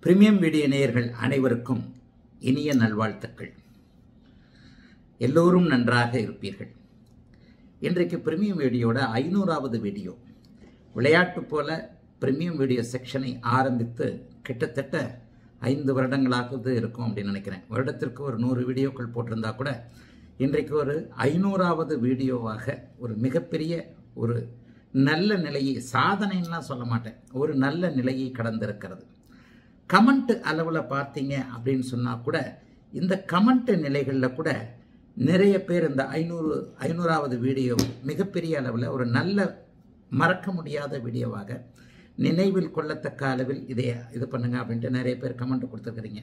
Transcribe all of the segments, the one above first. Premium video நேயர்கள் அனைவருக்கும் இனிய நல்வாழ்த்துக்கள். எல்லோரும் நன்றாக இருப்பீர்கள். இன்றைக்கு பிரீமியம் வீடியோட 500வது வீடியோ. விளையாட்டு போல பிரீமியம் வீடியோ செக்ஷனை ஆரம்பித்து கிட்டத்தட்ட 5 வருடங்களாக இருக்கும் அப்படின்னு நினைக்கிறேன். வருடத்திற்கு ஒரு 100 வீடியோக்கள் போட்டிருந்தா கூட இன்றைக்கு ஒரு 500வது வீடியோவாக ஒரு மிகப்பெரிய ஒரு நல்ல நிலையை, சாதனைலாம் சொல்ல மாட்டேன், ஒரு நல்ல நிலையை கடந்திருக்கிறது. கமெண்ட் அளவில் பார்த்தீங்க அப்படின்னு சொன்னால் கூட இந்த கமெண்ட் நிலைகளில் கூட நிறைய பேர் இந்த 500வது வீடியோ மிகப்பெரிய அளவில் ஒரு நல்ல மறக்க முடியாத வீடியோவாக, நினைவில் கொள்ளத்தக்க அளவில் இது பண்ணுங்க அப்படின்ட்டு நிறைய பேர் கமெண்ட் கொடுத்துருக்குறீங்க.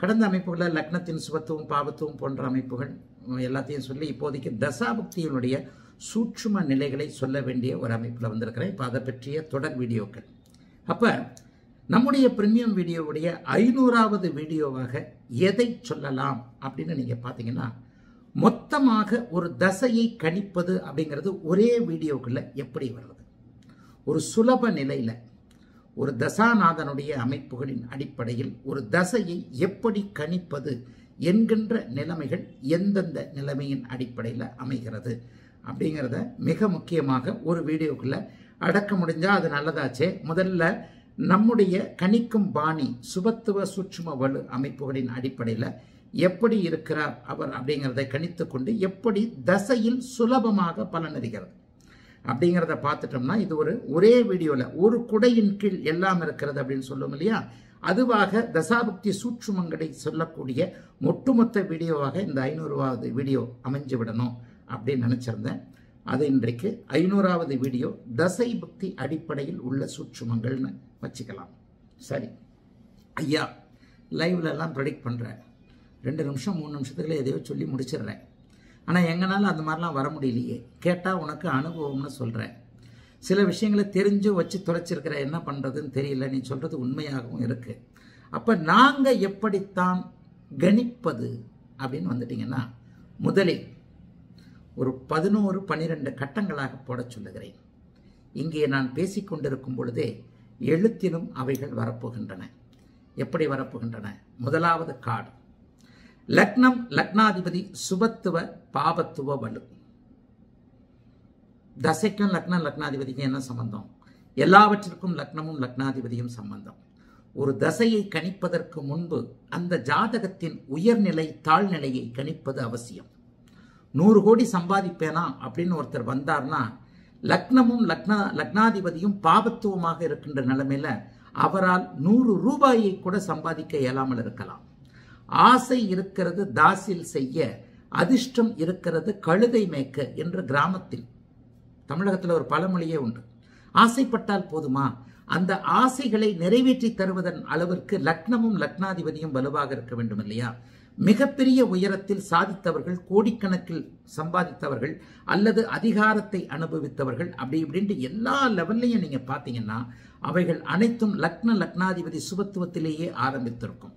கடந்த அமைப்புகளில் லக்னத்தின் சுபத்துவம் பாபத்துவம் போன்ற அமைப்புகள் எல்லாத்தையும் சொல்லி இப்போதைக்கு தசாபக்தியினுடைய சூட்சும நிலைகளை சொல்ல வேண்டிய ஒரு அமைப்பில் வந்திருக்கிறேன். இப்போ அதை பற்றிய தொடர் வீடியோக்கள். அப்போ நம்முடைய பிரீமியம் வீடியோவுடைய 500வது வீடியோவாக எதை சொல்லலாம் அப்படின்னு நீங்கள் பார்த்தீங்கன்னா, மொத்தமாக ஒரு தசையை கணிப்பது அப்படிங்கிறது ஒரே வீடியோக்குள்ளே எப்படி வருது, ஒரு சுலப நிலையில் ஒரு தசாநாதனுடைய அமைப்புகளின் அடிப்படையில் ஒரு தசையை எப்படி கணிப்பது என்கின்ற நிலைமைகள் எந்தெந்த நிலைமையின் அடிப்படையில் அமைகிறது அப்படிங்கிறத மிக முக்கியமாக ஒரு வீடியோக்குள்ளே அடக்க முடிஞ்சால் அது நல்லதாச்சே. முதல்ல நம்முடைய கணிக்கும் பாணி சுபத்துவ சூட்சும வலு அமைப்புகளின் அடிப்படையில் எப்படி இருக்கிறார் அவர் அப்படிங்கிறத கணித்து கொண்டு எப்படி தசையில் சுலபமாக பலனறிகிறது அப்படிங்கிறத பார்த்துட்டோம்னா, இது ஒரே வீடியோவில் ஒரு குடையின் கீழ் எல்லாம் இருக்கிறது அப்படின்னு சொல்லுவோம் இல்லையா, அதுவாக தசாபக்தி சூட்சுமங்களை சொல்லக்கூடிய ஒட்டுமொத்த வீடியோவாக இந்த 500வது வீடியோ அமைஞ்சு விடணும் அப்படின்னு நினச்சிருந்தேன். அது இன்றைக்கு 500வது வீடியோ தசை பக்தி அடிப்படையில் உள்ள சூட்சுமங்கள்னு வச்சுக்கலாம். சரி ஐயா, லைவ்லலாம் ப்ரெடிக்ட் பண்ணுறேன், 2 நிமிஷம் 3 நிமிஷத்துக்குள்ளே எதையோ சொல்லி முடிச்சிடுறேன். ஆனால் எங்கனாலும் அந்த மாதிரிலாம் வர முடியலையே, கேட்டால் உனக்கு அனுபவம்னு சொல்கிறேன். சில விஷயங்களை தெரிஞ்சு வச்சு தொலைச்சிருக்கிற, என்ன பண்ணுறதுன்னு தெரியல. நீ சொல்கிறது உண்மையாகவும் இருக்குது. அப்போ நாங்கள் எப்படித்தான் கணிப்பது அப்படின்னு வந்துட்டிங்கன்னா, முதலில் ஒரு 11, 12 கட்டங்களாக போட சொல்லுகிறேன். இங்கே நான் பேசிக்கொண்டிருக்கும் பொழுதே எழுத்திலும் அவைகள் வரப்போகின்றன. எப்படி வரப்போகின்றன? முதலாவது கார்டு லக்னம், லக்னாதிபதி சுபத்துவ பாபத்துவ வலு. தசைக்கும் லக்னம் லக்னாதிபதிக்கும் என்ன சம்பந்தம்? எல்லாவற்றிற்கும் லக்னமும் லக்னாதிபதியும் சம்பந்தம். ஒரு தசையை கணிப்பதற்கு முன்பு அந்த ஜாதகத்தின் உயர்நிலை தாழ்நிலையை கணிப்பது அவசியம். 100 கோடி சம்பாதிப்பேனா அப்படின்னு ஒருத்தர் வந்தார்னா, லக்னமும் லக்னாதிபதியும் பாபத்துவமாக இருக்கின்ற நிலைமையில அவரால் 100 ரூபாயை கூட சம்பாதிக்க இயலாமல் இருக்கலாம். ஆசை இருக்கிறது தாசில் செய்ய, அதிர்ஷ்டம் இருக்கிறது கழுதை மேய்க்க என்று கிராமத்தில் தமிழகத்தில் ஒரு பழமொழியே உண்டு. ஆசைப்பட்டால் போதுமா? அந்த ஆசைகளை நிறைவேற்றி தருவதன் அளவிற்கு லக்னமும் லக்னாதிபதியும் வலுவாக இருக்க வேண்டும் இல்லையா? மிகப்பெரிய உயரத்தில் சாதித்தவர்கள், கோடிக்கணக்கில் சம்பாதித்தவர்கள், அல்லது அதிகாரத்தை அனுபவித்தவர்கள், அப்படி இப்படின்ட்டு எல்லா லெவல்லையும் நீங்கள் பார்த்தீங்கன்னா அவைகள் அனைத்தும் லக்ன லக்னாதிபதி சுபத்துவத்திலேயே ஆரம்பித்திருக்கும்.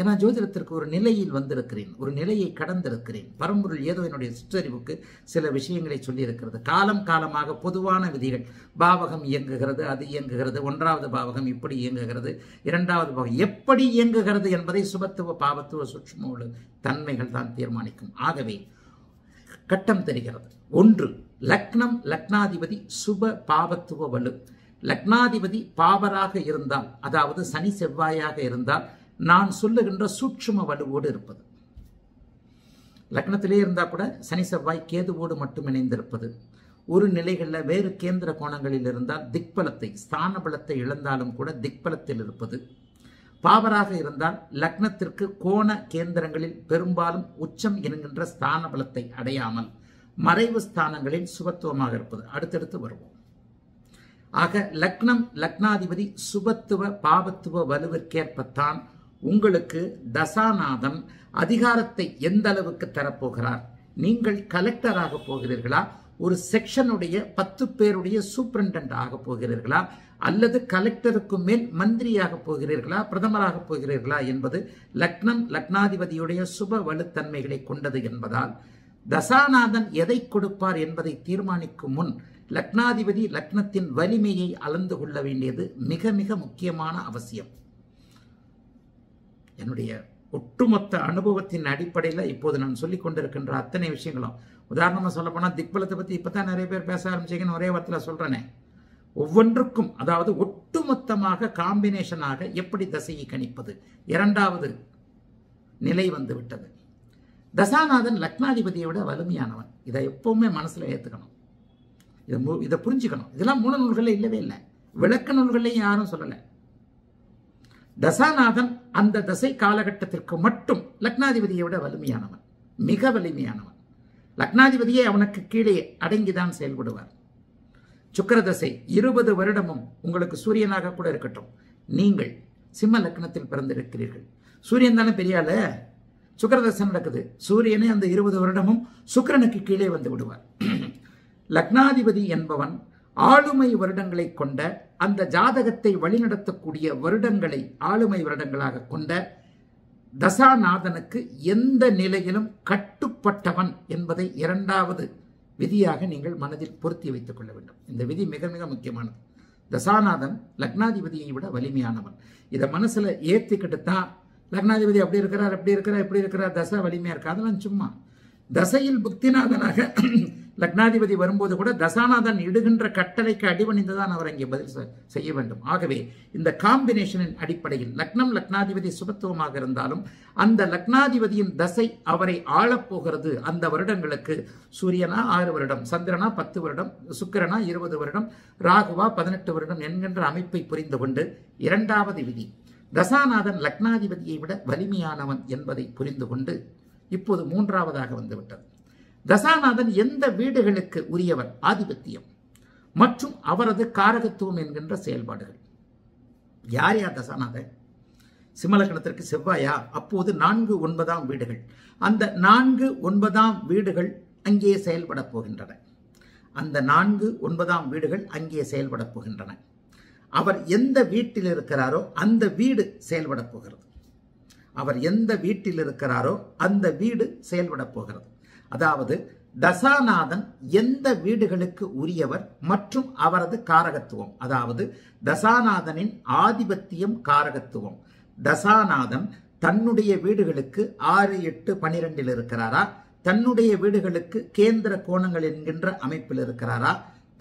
ஏன்னா ஜோதிடத்திற்கு ஒரு நிலையில் வந்திருக்கிறேன், ஒரு நிலையை கடந்திருக்கிறேன். பரம்பொருள் ஏதோ என்னுடைய சிற்றறிவுக்கு சில விஷயங்களை சொல்லியிருக்கிறது. காலம் காலமாக பொதுவான விதிகள், பாவகம் இயங்குகிறது, அது இயங்குகிறது, 1வது பாவகம் இப்படி இயங்குகிறது, 2வது பாவகம் எப்படி இயங்குகிறது என்பதை சுபத்துவ பாவத்துவ சூட்சும தன்மைகள் தான் தீர்மானிக்கும். ஆகவே கட்டம் தெரிகிறது. 1, லக்னம் லக்னாதிபதி சுப பாவத்துவ வலு. லக்னாதிபதி பாவராக இருந்தால், அதாவது சனி செவ்வாயாக இருந்தால், நான் சொல்லுகின்ற சூட்சும வலுவோடு இருப்பது. லக்னத்திலே இருந்தால் கூட சனி செவ்வாய் கேதுவோடு மட்டும் இணைந்திருப்பது. ஒரு நிலைகளில் வேறு கேந்திர கோணங்களில் இருந்தால் திக்பலத்தை, ஸ்தான பலத்தை இழந்தாலும் கூட திக்பலத்தில் இருப்பது. பாவராக இருந்தால் லக்னத்திற்கு கோண கேந்திரங்களில் பெரும்பாலும் உச்சம் என்கின்ற ஸ்தான பலத்தை அடையாமல் மறைவு ஸ்தானங்களில் சுபத்துவமாக இருப்பது. அடுத்தடுத்து வருவோம். ஆக லக்னம் லக்னாதிபதி சுபத்துவ பாபத்துவ வலுவிற்கேற்பத்தான் உங்களுக்கு தசாநாதன் அதிகாரத்தை எந்த அளவுக்கு தரப்போகிறார்? நீங்கள் கலெக்டராக போகிறீர்களா? ஒரு செக்ஷனுடைய 10 பேருடைய சூப்பரண்டன்ட் ஆக போகிறீர்களா? அல்லது கலெக்டருக்கு மேல் மந்திரியாக போகிறீர்களா, பிரதமராக போகிறீர்களா என்பது லக்னம் லக்னாதிபதியுடைய சுப வலுத்தன்மைகளை கொண்டது என்பதால் தசாநாதன் எதை கொடுப்பார் என்பதை தீர்மானிக்கும் முன் லக்னாதிபதி லக்னத்தின் வலிமையை அளந்து கொள்ள வேண்டியது மிக மிக முக்கியமான அவசியம். என்னுடைய ஒட்டுமொத்த அனுபவத்தின் அடிப்படையில் இப்போது நான் சொல்லிக் கொண்டிருக்கின்ற அத்தனை விஷயங்களும், உதாரணமாக சொல்ல போனால் திக்பலத்தை பற்றி இப்போ தான் நிறைய பேர் பேச ஆரம்பிச்சிங்கன்னு ஒரே வாரத்தில் சொல்கிறேனே, ஒவ்வொன்றுக்கும் அதாவது ஒட்டுமொத்தமாக காம்பினேஷனாக எப்படி தசையை கணிப்பது இரண்டாவது நிலை வந்து விட்டது. தசாநாதன் லக்னாதிபதியை விட வலிமையானவன், இதை எப்போவுமே மனசில் ஏற்றுக்கணும், இதை புரிஞ்சுக்கணும். இதெல்லாம் மூல நூல்களில் இல்லவே இல்லை, விளக்க நூல்களையும் யாரும் சொல்லலை. தசாநாதன் அந்த தசை காலகட்டத்திற்கு மட்டும் லக்னாதிபதியை விட வலிமையானவன், மிக வலிமையானவன். லக்னாதிபதியே அவனுக்கு கீழே அடங்கிதான் செயல்படுவார். சுக்கர தசை 20 வருடமும் உங்களுக்கு சூரியனாக கூட இருக்கட்டும், நீங்கள் சிம்ம லக்னத்தில் பிறந்திருக்கிறீர்கள். சூரியன் தானே பெரியால, சுக்கரதசை நடக்குது, சூரியனே அந்த 20 வருடமும் சுக்கிரனுக்கு கீழே வந்து விடுவார். லக்னாதிபதி என்பவன் ஆளுமை வருடங்களை கொண்ட, அந்த ஜாதகத்தை வழிநடத்தக்கூடிய வருடங்களை ஆளுமை வருடங்களாக கொண்ட தசாநாதனுக்கு எந்த நிலையிலும் கட்டுப்பட்டவன் என்பதை இரண்டாவது விதியாக நீங்கள் மனதில் பொருத்தி வைத்துக் கொள்ள வேண்டும். இந்த விதி மிக மிக முக்கியமானது. தசாநாதன் லக்னாதிபதியை விட வலிமையானவன், இதை மனசில் ஏற்றிக்கிட்டு தான் லக்னாதிபதி அப்படி இருக்கிறார், இப்படி இருக்கிறார், இப்படி இருக்கிறார், தசை வலிமையாக இருக்கா, அதெல்லாம் சும்மா. தசையில் புக்திநாதனாக லக்னாதிபதி வரும்போது கூட தசாநாதன் இடுகின்ற கட்டளைக்கு அடிபணிந்து தான் அவர் அங்கே பதில் செய்ய வேண்டும். ஆகவே இந்த காம்பினேஷனின் அடிப்படையில் லக்னம் லக்னாதிபதி சுபத்துவமாக இருந்தாலும் அந்த லக்னாதிபதியின் தசை அவரை ஆளப்போகிறது. அந்த வருடங்களுக்கு சூரியனா 6 வருடம், சந்திரனா 10 வருடம், சுக்கிரனா 20 வருடம், ராகுவா 18 வருடம் என்கின்ற அமைப்பை புரிந்து கொண்டு இரண்டாவது விதி தசாநாதன் லக்னாதிபதியை விட வலிமையானவன் என்பதை புரிந்து கொண்டு இப்போது மூன்றாவதாக வந்துவிட்டது. தசாநாதன் எந்த வீடுகளுக்கு உரியவர், ஆதிபத்தியம் மற்றும் அவரது காரகத்துவம் என்கின்ற செயல்பாடுகள். யார் யார் தசாநாதன்? சிம்மலக்கணத்திற்கு செவ்வாயா, அப்போது 4/9ஆம் வீடுகள். அந்த 4/9ஆம் வீடுகள் அங்கே செயல்பட போகின்றன. அந்த 4/9ஆம் வீடுகள் அங்கே செயல்பட போகின்றன. அவர் எந்த வீட்டில் இருக்கிறாரோ அந்த வீடு செயல்பட போகிறது. அவர் எந்த வீட்டில் இருக்கிறாரோ அந்த வீடு செயல்பட போகிறது. அதாவது தசாநாதன் எந்த வீடுகளுக்கு உரியவர் மற்றும் அவரது காரகத்துவம், அதாவது தசாநாதனின் ஆதிபத்தியம் காரகத்துவம். தசாநாதன் தன்னுடைய வீடுகளுக்கு 6, 8, 12 இருக்கிறாரா, தன்னுடைய வீடுகளுக்கு கேந்திர கோணங்கள் என்கின்ற அமைப்பில் இருக்கிறாரா,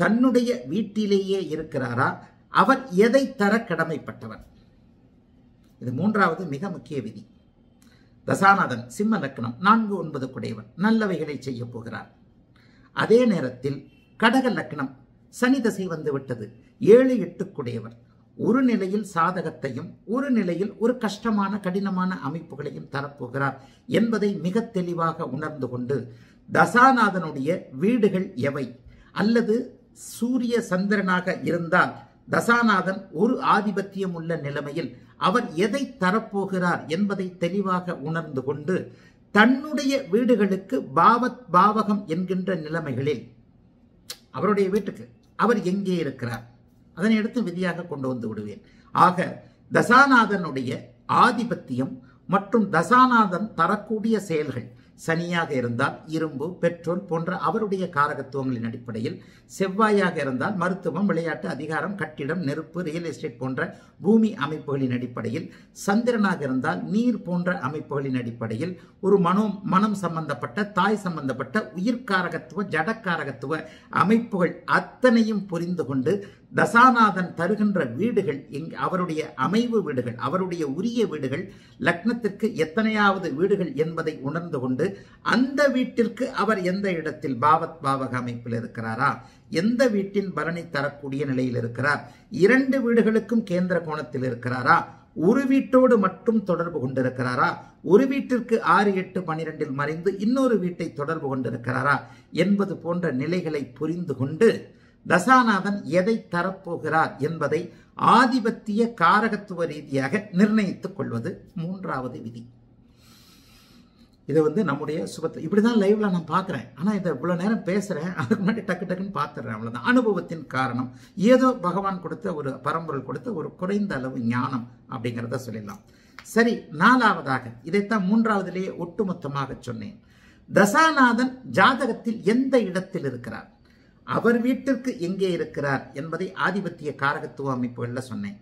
தன்னுடைய வீட்டிலேயே இருக்கிறாரா, அவர் எதை தர கடமைப்பட்டவர்? இது மூன்றாவது மிக முக்கிய விதி. தசாநாதன் சிம்ம லக்னம் 4/9 குடையவன், நல்லவைகளை செய்ய போகிறார். அதே நேரத்தில் கடக லக்னம் சனி தசை வந்துவிட்டது, 7-8 குடையவர். ஒரு நிலையில் சாதகத்தையும் ஒரு நிலையில் ஒரு கஷ்டமான கடினமான அமைப்புகளையும் தரப்போகிறார் என்பதை மிக தெளிவாக உணர்ந்து கொண்டு தசாநாதனுடைய வீடுகள் எவை, அல்லது சூரிய சந்திரனாக இருந்தால் தசாநாதன் ஒரு ஆதிபத்தியம் உள்ள நிலைமையில் அவர் எதை தரப்போகிறார் என்பதை தெளிவாக உணர்ந்து கொண்டு தன்னுடைய வீடுகளுக்கு பாவத் பாவகம் என்கின்ற நிலைமைகளில் அவருடைய வீட்டுக்கு அவர் எங்கே இருக்கிறார் அதனை எடுத்து விதியாக கொண்டு வந்து விடுவேன். ஆக தசாநாதனுடைய ஆதிபத்தியம் மற்றும் தசாநாதன் தரக்கூடிய செயல்கள், சனியாக இருந்தால் இரும்பு பெட்ரோல் போன்ற அவருடைய காரகத்துவங்களின் அடிப்படையில், செவ்வாயாக இருந்தால் மருத்துவம் விளையாட்டு அதிகாரம் கட்டிடம் நெருப்பு ரியல் எஸ்டேட் போன்ற பூமி அமைப்புகளின் அடிப்படையில், சந்திரனாக இருந்தால் நீர் போன்ற அமைப்புகளின் அடிப்படையில், ஒரு மனம் சம்பந்தப்பட்ட தாய் சம்பந்தப்பட்ட உயிர்காரகத்துவ ஜடக்காரகத்துவ அமைப்புகள் அத்தனையும் புரிந்து கொண்டு தசாநாதன் தருகின்ற வீடுகள் அவருடைய அமைவு வீடுகள், அவருடைய உரிய வீடுகள், லக்னத்திற்கு எத்தனையாவது வீடுகள் என்பதை உணர்ந்து கொண்டு அந்த வீட்டிற்கு அவர் எந்த இடத்தில் பாவத் பாவக அமைப்பில் இருக்கிறாரா, எந்த வீட்டின் பலனை தரக்கூடிய நிலையில் இருக்கிறார், 2 வீடுகளுக்கும் கேந்திர கோணத்தில் இருக்கிறாரா, ஒரு வீட்டோடு மட்டும் தொடர்பு கொண்டிருக்கிறாரா, ஒரு வீட்டிற்கு 6, 8, 12 மறைந்து இன்னொரு வீட்டை தொடர்பு கொண்டிருக்கிறாரா என்பது போன்ற நிலைகளை புரிந்து கொண்டு தசாநாதன் எதை தரப்போகிறார் என்பதை ஆதிபத்திய காரகத்துவ ரீதியாக நிர்ணயித்துக் கொள்வது மூன்றாவது விதி. இதை நம்முடைய சுபத்தில் இப்படிதான் லைவ்ல நான் பார்க்குறேன். ஆனால் இதை இவ்வளோ நேரம் பேசுகிறேன், அதுக்கு முன்னாடி டக்கு டக்குன்னு பார்த்துடுறேன். அவ்வளோதான். அனுபவத்தின் காரணம் ஏதோ பகவான் கொடுத்த ஒரு பரம்பொருள் கொடுத்த ஒரு குறைந்த அளவு ஞானம் அப்படிங்கிறத சொல்லிடலாம். சரி, நாலாவதாக இதைத்தான் மூன்றாவதிலேயே ஒட்டுமொத்தமாக சொன்னேன். தசாநாதன் ஜாதகத்தில் எந்த இடத்தில் இருக்கிறார், அவர் வீட்டிற்கு எங்கே இருக்கிறார் என்பதை ஆதிபத்திய காரகத்துவ அமைப்புகளில் சொன்னேன்.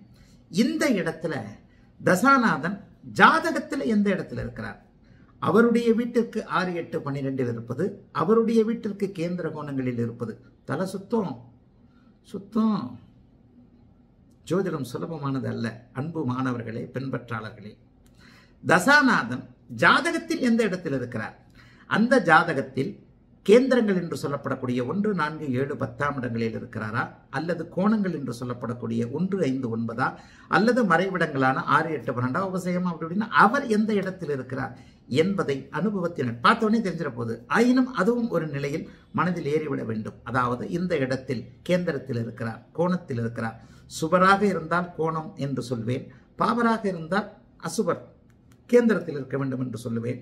இந்த இடத்துல தசாநாதன் ஜாதகத்தில் எந்த இடத்துல இருக்கிறார், அவருடைய வீட்டிற்கு 6, 8, 12 இருப்பது, அவருடைய வீட்டிற்கு கேந்திர கோணங்களில் இருப்பது. தலை சுத்தம் சுத்தம். ஜோதிடம் சுலபமானது அல்ல அன்பு மாணவர்களே, பின்பற்றாளர்களே. தசாநாதன் ஜாதகத்தில் எந்த இடத்தில் இருக்கிறார், அந்த ஜாதகத்தில் கேந்திரங்கள் என்று சொல்லப்படக்கூடிய 1, 4, 7, 10 இடங்களில் இருக்கிறாரா, அல்லது கோணங்கள் என்று சொல்லப்படக்கூடிய 1, 5, 9 அல்லது மறைவிடங்களான 6, 8, 12 உபசயம் அப்படின்னா அவர் எந்த இடத்தில் இருக்கிறார் என்பதை அனுபவத்தினர் பார்த்தோன்னே தெரிஞ்சிட போது. ஆயினும் அதுவும் ஒரு நிலையில் மனதில் ஏறிவிட வேண்டும். அதாவது இந்த இடத்தில் கேந்திரத்தில் இருக்கிறார், கோணத்தில் இருக்கிறார். சுபராக இருந்தால் கோணம் என்று சொல்வேன், பாவராக இருந்தால் அசுபர் கேந்திரத்தில் இருக்க வேண்டும் என்று சொல்லுவேன்.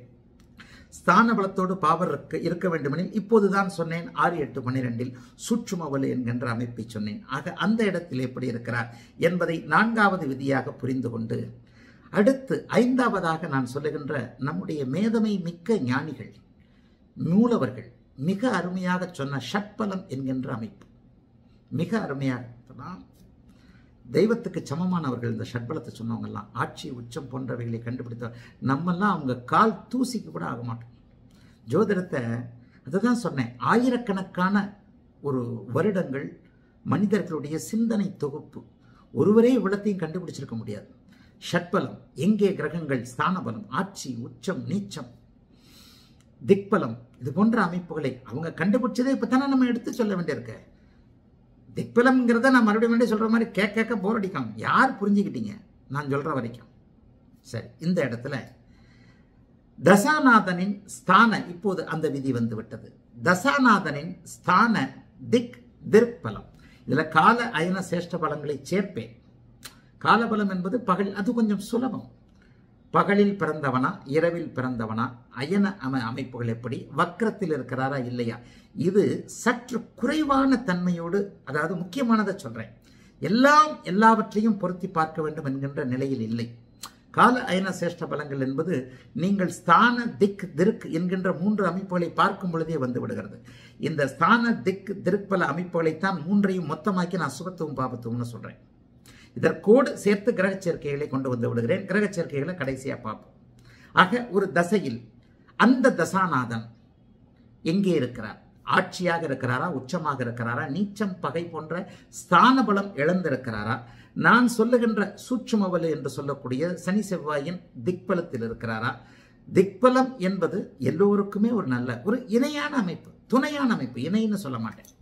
ஸ்தான பலத்தோடு பாவர் இருக்க வேண்டுமெனில் இப்போதுதான் சொன்னேன் 6, 8, 12 சூட்சுமவலு என்கின்ற அமைப்பை சொன்னேன். ஆக அந்த இடத்தில் எப்படி இருக்கிறார் என்பதை நான்காவது விதியாக புரிந்து கொண்டு, அடுத்து ஐந்தாவதாக நான் சொல்லுகின்ற நம்முடைய மேதமை மிக்க ஞானிகள் மூலவர்கள் மிக அருமையாக சொன்ன ஷட்பலம் என்கின்ற அமைப்பு மிக அருமையாக சொன்னால் தெய்வத்துக்கு சமமானவர்கள். இந்த ஷட்பலத்தை சொன்னவங்கெல்லாம் ஆட்சி உச்சம் போன்றவைகளை கண்டுபிடித்த நம்மெல்லாம் அவங்க கால் தூசிக்கு கூட ஆக மாட்டோம். ஜோதிடத்தை அதுதான் சொன்னேன், ஆயிரக்கணக்கான ஒரு வருடங்கள் மனிதர்களுடைய சிந்தனை தொகுப்பு, ஒருவரே இவ்வளத்தையும் கண்டுபிடிச்சிருக்க முடியாது. ஷட்பலம் எங்கே கிரகங்கள், ஸ்தானபலம், ஆட்சி, உச்சம், நீச்சம், திக்பலம், இது போன்ற அமைப்புகளை அவங்க கண்டுபிடிச்சதே இப்போ தானே நம்ம எடுத்து சொல்ல வேண்டியிருக்கு. திக்பலம்ங்கிறத நான் மறுபடியும் சொல்கிற மாதிரி கேட்க போர் அடிக்காம யார் புரிஞ்சுக்கிட்டீங்க நான் சொல்கிற வரைக்கும். சரி, இந்த இடத்துல தசாநாதனின் ஸ்தான, இப்போது அந்த விதி வந்து விட்டது. தசாநாதனின் ஸ்தான திக் திக்பலம், இதில் கால அயன சேஷ்ட பலங்களை சேர்ப்பேன். காலபலம் என்பது பகல், அது கொஞ்சம் சுலபம். பகலில் பிறந்தவனா இரவில் பிறந்தவனா, அயன அமைப்புகள் எப்படி, வக்கரத்தில் இருக்கிறாரா இல்லையா, இது சற்று குறைவான தன்மையோடு, அதாவது முக்கியமானதை சொல்கிறேன், எல்லாம் எல்லாவற்றையும் பொருத்தி பார்க்க வேண்டும் என்கின்ற நிலையில் இல்லை. கால அயன சேஷ்ட பலங்கள் என்பது நீங்கள் ஸ்தான திக் திருக்கு என்கின்ற 3 அமைப்புகளை பார்க்கும் பொழுதே வந்து விடுகிறது. இந்த ஸ்தான திக் திருப்பல அமைப்புகளைத்தான் 3ஐயும் மொத்தமாக்கி நான் சுகத்துவம் பாபத்துவம்னு சொல்கிறேன். இதற்கோடு சேர்த்து கிரக சேர்க்கைகளை கொண்டு வந்து விடுகிறேன். கிரக சேர்க்கைகளை கடைசியாக பார்ப்போம். ஆக ஒரு தசையில் அந்த தசாநாதன் எங்கே இருக்கிறார், ஆட்சியாக இருக்கிறாரா, உச்சமாக இருக்கிறாரா, நீச்சம் பகை போன்ற ஸ்தான பலம் இழந்திருக்கிறாரா, நான் சொல்லுகின்ற சூட்சுமவலு என்று சொல்லக்கூடிய சனி செவ்வாயின் திக்பலத்தில் இருக்கிறாரா. திக்பலம் என்பது எல்லோருக்குமே ஒரு நல்ல ஒரு இணையான அமைப்பு, துணையான அமைப்பு, இணைன்னு சொல்ல மாட்டேன்.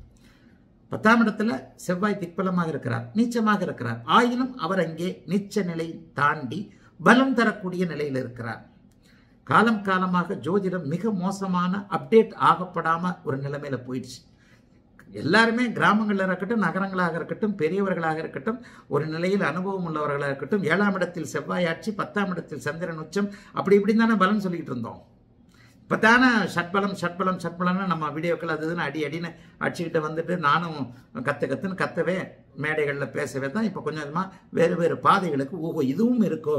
10ஆம் இடத்துல செவ்வாய் திக்பலமாக இருக்கிறார், நீச்சமாக இருக்கிறார். ஆயினும் அவர் அங்கே நீச்ச நிலை தாண்டி பலம் தரக்கூடிய நிலையில் இருக்கிறார். காலம் காலமாக ஜோதிடம் மிக மோசமான அப்டேட் ஆகப்படாமல் ஒரு நிலைமையில் போயிடுச்சு. எல்லாருமே கிராமங்களில் இருக்கட்டும், நகரங்களாக இருக்கட்டும், பெரியவர்களாக இருக்கட்டும், ஒரு நிலையில் அனுபவம் உள்ளவர்களாக இருக்கட்டும், 7ஆம் இடத்தில் செவ்வாய் ஆட்சி, 10ஆம் இடத்தில் சந்திரன் உச்சம், அப்படி இப்படின்னு தானே பலன் சொல்லிக்கிட்டு இருந்தோம். இப்போ தானே ஷட்பலம் ஷட்பலம் ஷட்பலம்னு நம்ம வீடியோக்கள் அதுன்னு அடி அடின்னு அடிச்சுக்கிட்டு வந்துட்டு நானும் கற்றுன்னு கத்தவே மேடைகளில் பேசவே தான் இப்போ கொஞ்சம் கொஞ்சமாக வேறு வேறு பாதைகளுக்கு ஓகோ இதுவும் இருக்கோ.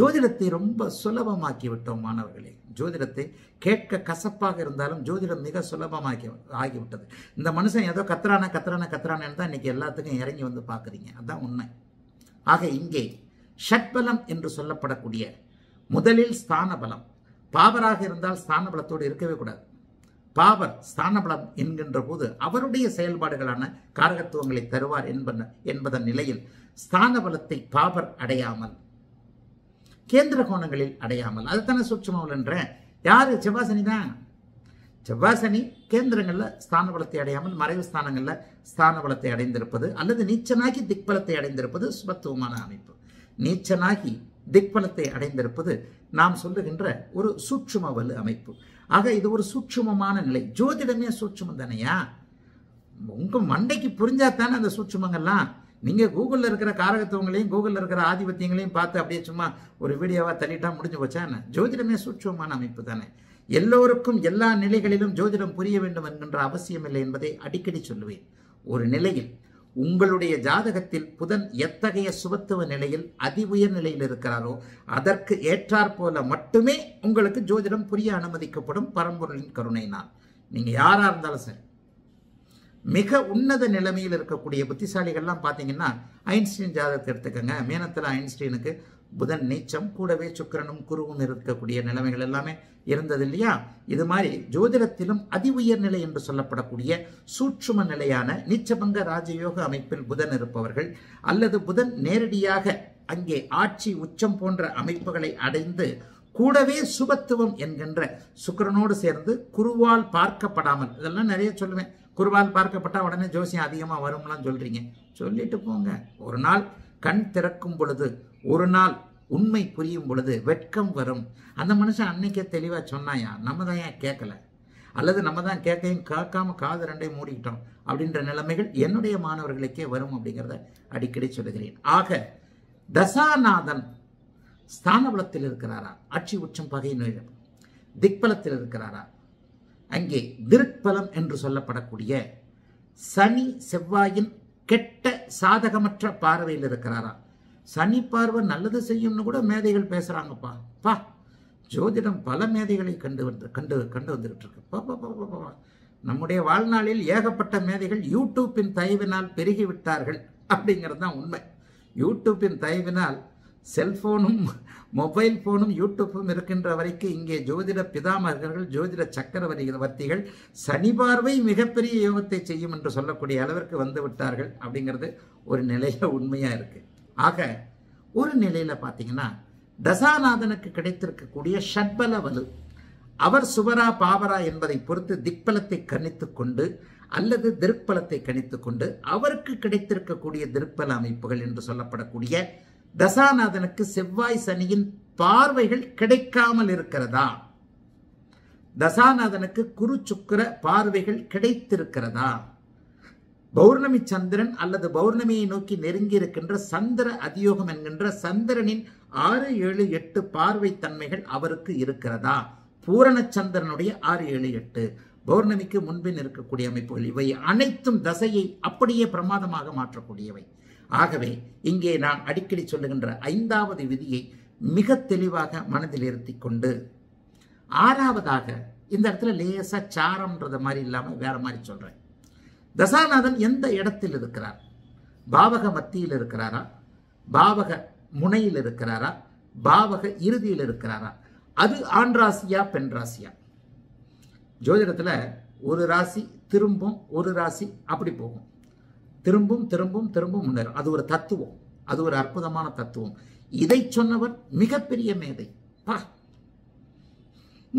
ஜோதிடத்தை ரொம்ப சுலபமாக்கி விட்டோம் மாணவர்களே. ஜோதிடத்தை கேட்க கசப்பாக இருந்தாலும் ஜோதிடம் மிக சுலபமாக்கி ஆகிவிட்டது. இந்த மனுஷன் ஏதோ கத்துறானு தான் இன்றைக்கி எல்லாத்துக்கும் இறங்கி வந்து பார்க்குறீங்க, அதுதான் உண்மை. ஆக இங்கே ஷட்பலம் என்று சொல்லப்படக்கூடிய முதலில் ஸ்தானபலம், பாவராக இருந்தால் ஸ்தான பலத்தோடு இருக்கவே கூடாது. பாவர் ஸ்தான பலம் என்கின்ற போது அவருடைய செயல்பாடுகளான காரகத்துவங்களை தருவார் என்பதன் நிலையில் ஸ்தான பலத்தை பாவர் அடையாமல், கேந்திர கோணங்களில் அடையாமல், அதுதானே சூட்சுமவல் என்றேன். யாரு, செவ்வாசனி தான். செவ்வாசனி கேந்திரங்களில் ஸ்தான பலத்தை அடையாமல் மறைவு ஸ்தானங்களில் ஸ்தான பலத்தை அடைந்திருப்பது, அல்லது நீச்சனாகி திக்பலத்தை அடைந்திருப்பது சுபத்துவமான அமைப்பு. நீச்சனாகி திக்பலத்தை அடைந்திருப்பது நாம் சொல்லுகின்ற ஒரு சூட்சுமவலு அமைப்பு. ஆக இது ஒரு சூட்சுமமான நிலை. ஜோதிடமே சூட்சுமம் தானையா. உங்கள் மண்டைக்கு புரிஞ்சாத்தானே அந்த சூட்சுமங்கள்லாம். நீங்கள் கூகுளில் இருக்கிற காரகத்துவங்களையும் கூகுளில் இருக்கிற ஆதிபத்தியங்களையும் பார்த்து அப்படியே சும்மா ஒரு வீடியோவாக தள்ளிட்டா முடிஞ்சு போச்சானே. ஜோதிடமே சூட்சுமமான அமைப்பு தானே. எல்லோருக்கும் எல்லா நிலைகளிலும் ஜோதிடம் புரிய வேண்டும் என்கின்ற அவசியமில்லை என்பதை அடிக்கடி சொல்லுவேன். ஒரு நிலையில் உங்களுடைய ஜாதகத்தில் புதன் எத்தகைய சுபத்துவ நிலையில் அதி உயர் நிலையில் இருக்கிறாரோ அதற்கு ஏற்றாற்போல மட்டுமே உங்களுக்கு ஜோதிடம் புரிய அனுமதிக்கப்படும் பரம்பொருளின் கருணையினால். நீங்கள் யாராக இருந்தாலும் சரி, மிக உன்னத நிலைமையில் இருக்கக்கூடிய புத்திசாலிகள்லாம் பார்த்தீங்கன்னா ஐன்ஸ்டீன் ஜாதகத்தை எடுத்துக்கோங்க. மேனத்தில் ஐன்ஸ்டீனுக்கு புதன் நீச்சம் கூடவே சுக்கிரனும் குருவும் இருக்கக்கூடிய நிலைமைகள் எல்லாமே இருந்தது இல்லையா? இது மாதிரி ஜோதிடத்திலும் அதி உயர்நிலை என்று சொல்லப்படக்கூடிய சூட்சும நிலையான நீச்சபங்க ராஜயோக அமைப்பில் புதன் இருப்பவர்கள் அல்லது புதன் நேரடியாக அங்கே ஆட்சி உச்சம் போன்ற அமைப்புகளை அடைந்து கூடவே சுபத்துவம் என்கின்ற சுக்கிரனோடு சேர்ந்து குருவால் பார்க்கப்படாமல், இதெல்லாம் நிறைய சொல்லுவேன். குருவால் பார்க்கப்பட்டால் உடனே ஜோசியம் அதிகமாக வரும்லாம் சொல்கிறீங்க, சொல்லிட்டு போங்க. ஒரு நாள் கண் திறக்கும் பொழுது, ஒரு நாள் உண்மை புரியும் பொழுது வெட்கம் வரும். அந்த மனுஷன் அன்னைக்கே தெளிவாக சொன்னாயா, நம்ம தான் ஏன் கேட்கலை, அல்லது நம்ம தான் கேட்கையும் கேட்காம காது ரெண்டையும் மூடிக்கிட்டோம் அப்படின்ற நிலைமைகள் என்னுடைய மாணவர்களுக்கே வரும் அப்படிங்கிறத அடிக்கடி சொல்லுகிறேன். ஆக தசாநாதன் ஸ்தானபலத்தில் இருக்கிறாரா, ஆட்சி உச்சம் பகை நிழல் திக்பலத்தில் இருக்கிறாரா, அங்கே திருட்பலம் என்று சொல்லப்படக்கூடிய சனி செவ்வாயின் கெட்ட சாதகமற்ற பார்வையில் இருக்கிறாரா? சனி பார்வை நல்லது செய்யும்னு கூட மேதைகள் பேசுகிறாங்கப்பா. பா, ஜோதிடம் பல மேதைகளை கண்டு வந்துக்கிட்டு இருக்கு. நம்முடைய வாழ்நாளில் ஏகப்பட்ட மேதைகள் யூடியூப்பின் தயவினால் பெருகிவிட்டார்கள் அப்படிங்கிறது தான் உண்மை. யூடியூப்பின் தயவினால் செல்போனும் மொபைல் ஃபோனும் யூடியூப்பும் இருக்கின்ற வரைக்கும் இங்கே ஜோதிட பிதாமகர்கள், ஜோதிட சக்கரவர்த்திகள் சனி பார்வை மிகப்பெரிய யோகத்தை செய்யும் என்று சொல்லக்கூடிய அளவிற்கு வந்து விட்டார்கள் அப்படிங்கிறது ஒரு நிலையில் உண்மையாக இருக்குது. ஆக ஒரு நிலையில் பார்த்தீங்கன்னா தசாநாதனுக்கு கிடைத்திருக்கக்கூடிய ஷட்பல வலு, அவர் சுவரா பாவரா என்பதை பொறுத்து திக்பலத்தை கணித்து கொண்டு அல்லது திருப்பலத்தை கணித்து கொண்டு அவருக்கு கிடைத்திருக்கக்கூடிய திருப்பல அமைப்புகள் என்று சொல்லப்படக்கூடிய தசாநாதனுக்கு செவ்வாய் சனியின் பார்வைகள் கிடைக்காமல் இருக்கிறதா, தசாநாதனுக்கு குரு சுக்கிர பார்வைகள் கிடைத்திருக்கிறதா, பௌர்ணமி சந்திரன் அல்லது பௌர்ணமியை நோக்கி நெருங்கி இருக்கின்ற சந்திர அதியோகம் என்கின்ற சந்திரனின் 6, 7, 8 பார்வை தன்மைகள் அவருக்கு இருக்கிறதா, பூரண சந்திரனுடைய 6, 7, 8 பௌர்ணமிக்கு முன்பின் இருக்கக்கூடிய அமைப்புகள், இவை அனைத்தும் தசையை அப்படியே பிரமாதமாக மாற்றக்கூடியவை. ஆகவே இங்கே நான் அடிக்கடி சொல்லுகின்ற 5வது விதியை மிக தெளிவாக மனதில் இருத்தி கொண்டு, 6வதாக இந்த இடத்துல லேசா சாரம்ன்றத மாதிரி இல்லாமல் வேற மாதிரி சொல்கிறேன். தசாநாதன் எந்த இடத்தில் இருக்கிறார், பாவக மத்தியில் இருக்கிறாரா, பாவக முனையில் இருக்கிறாரா, பாவக இறுதியில் இருக்கிறாரா, அது ஆண் ராசியா பெண் ராசியா? ஜோதிடத்தில் ஒரு ராசி திரும்பும், ஒரு ராசி அப்படி போகும், திரும்பும் முன்னேறும். அது ஒரு தத்துவம், அது ஒரு அற்புதமான தத்துவம். இதை சொன்னவர் மிகப்பெரிய மேதை. பா,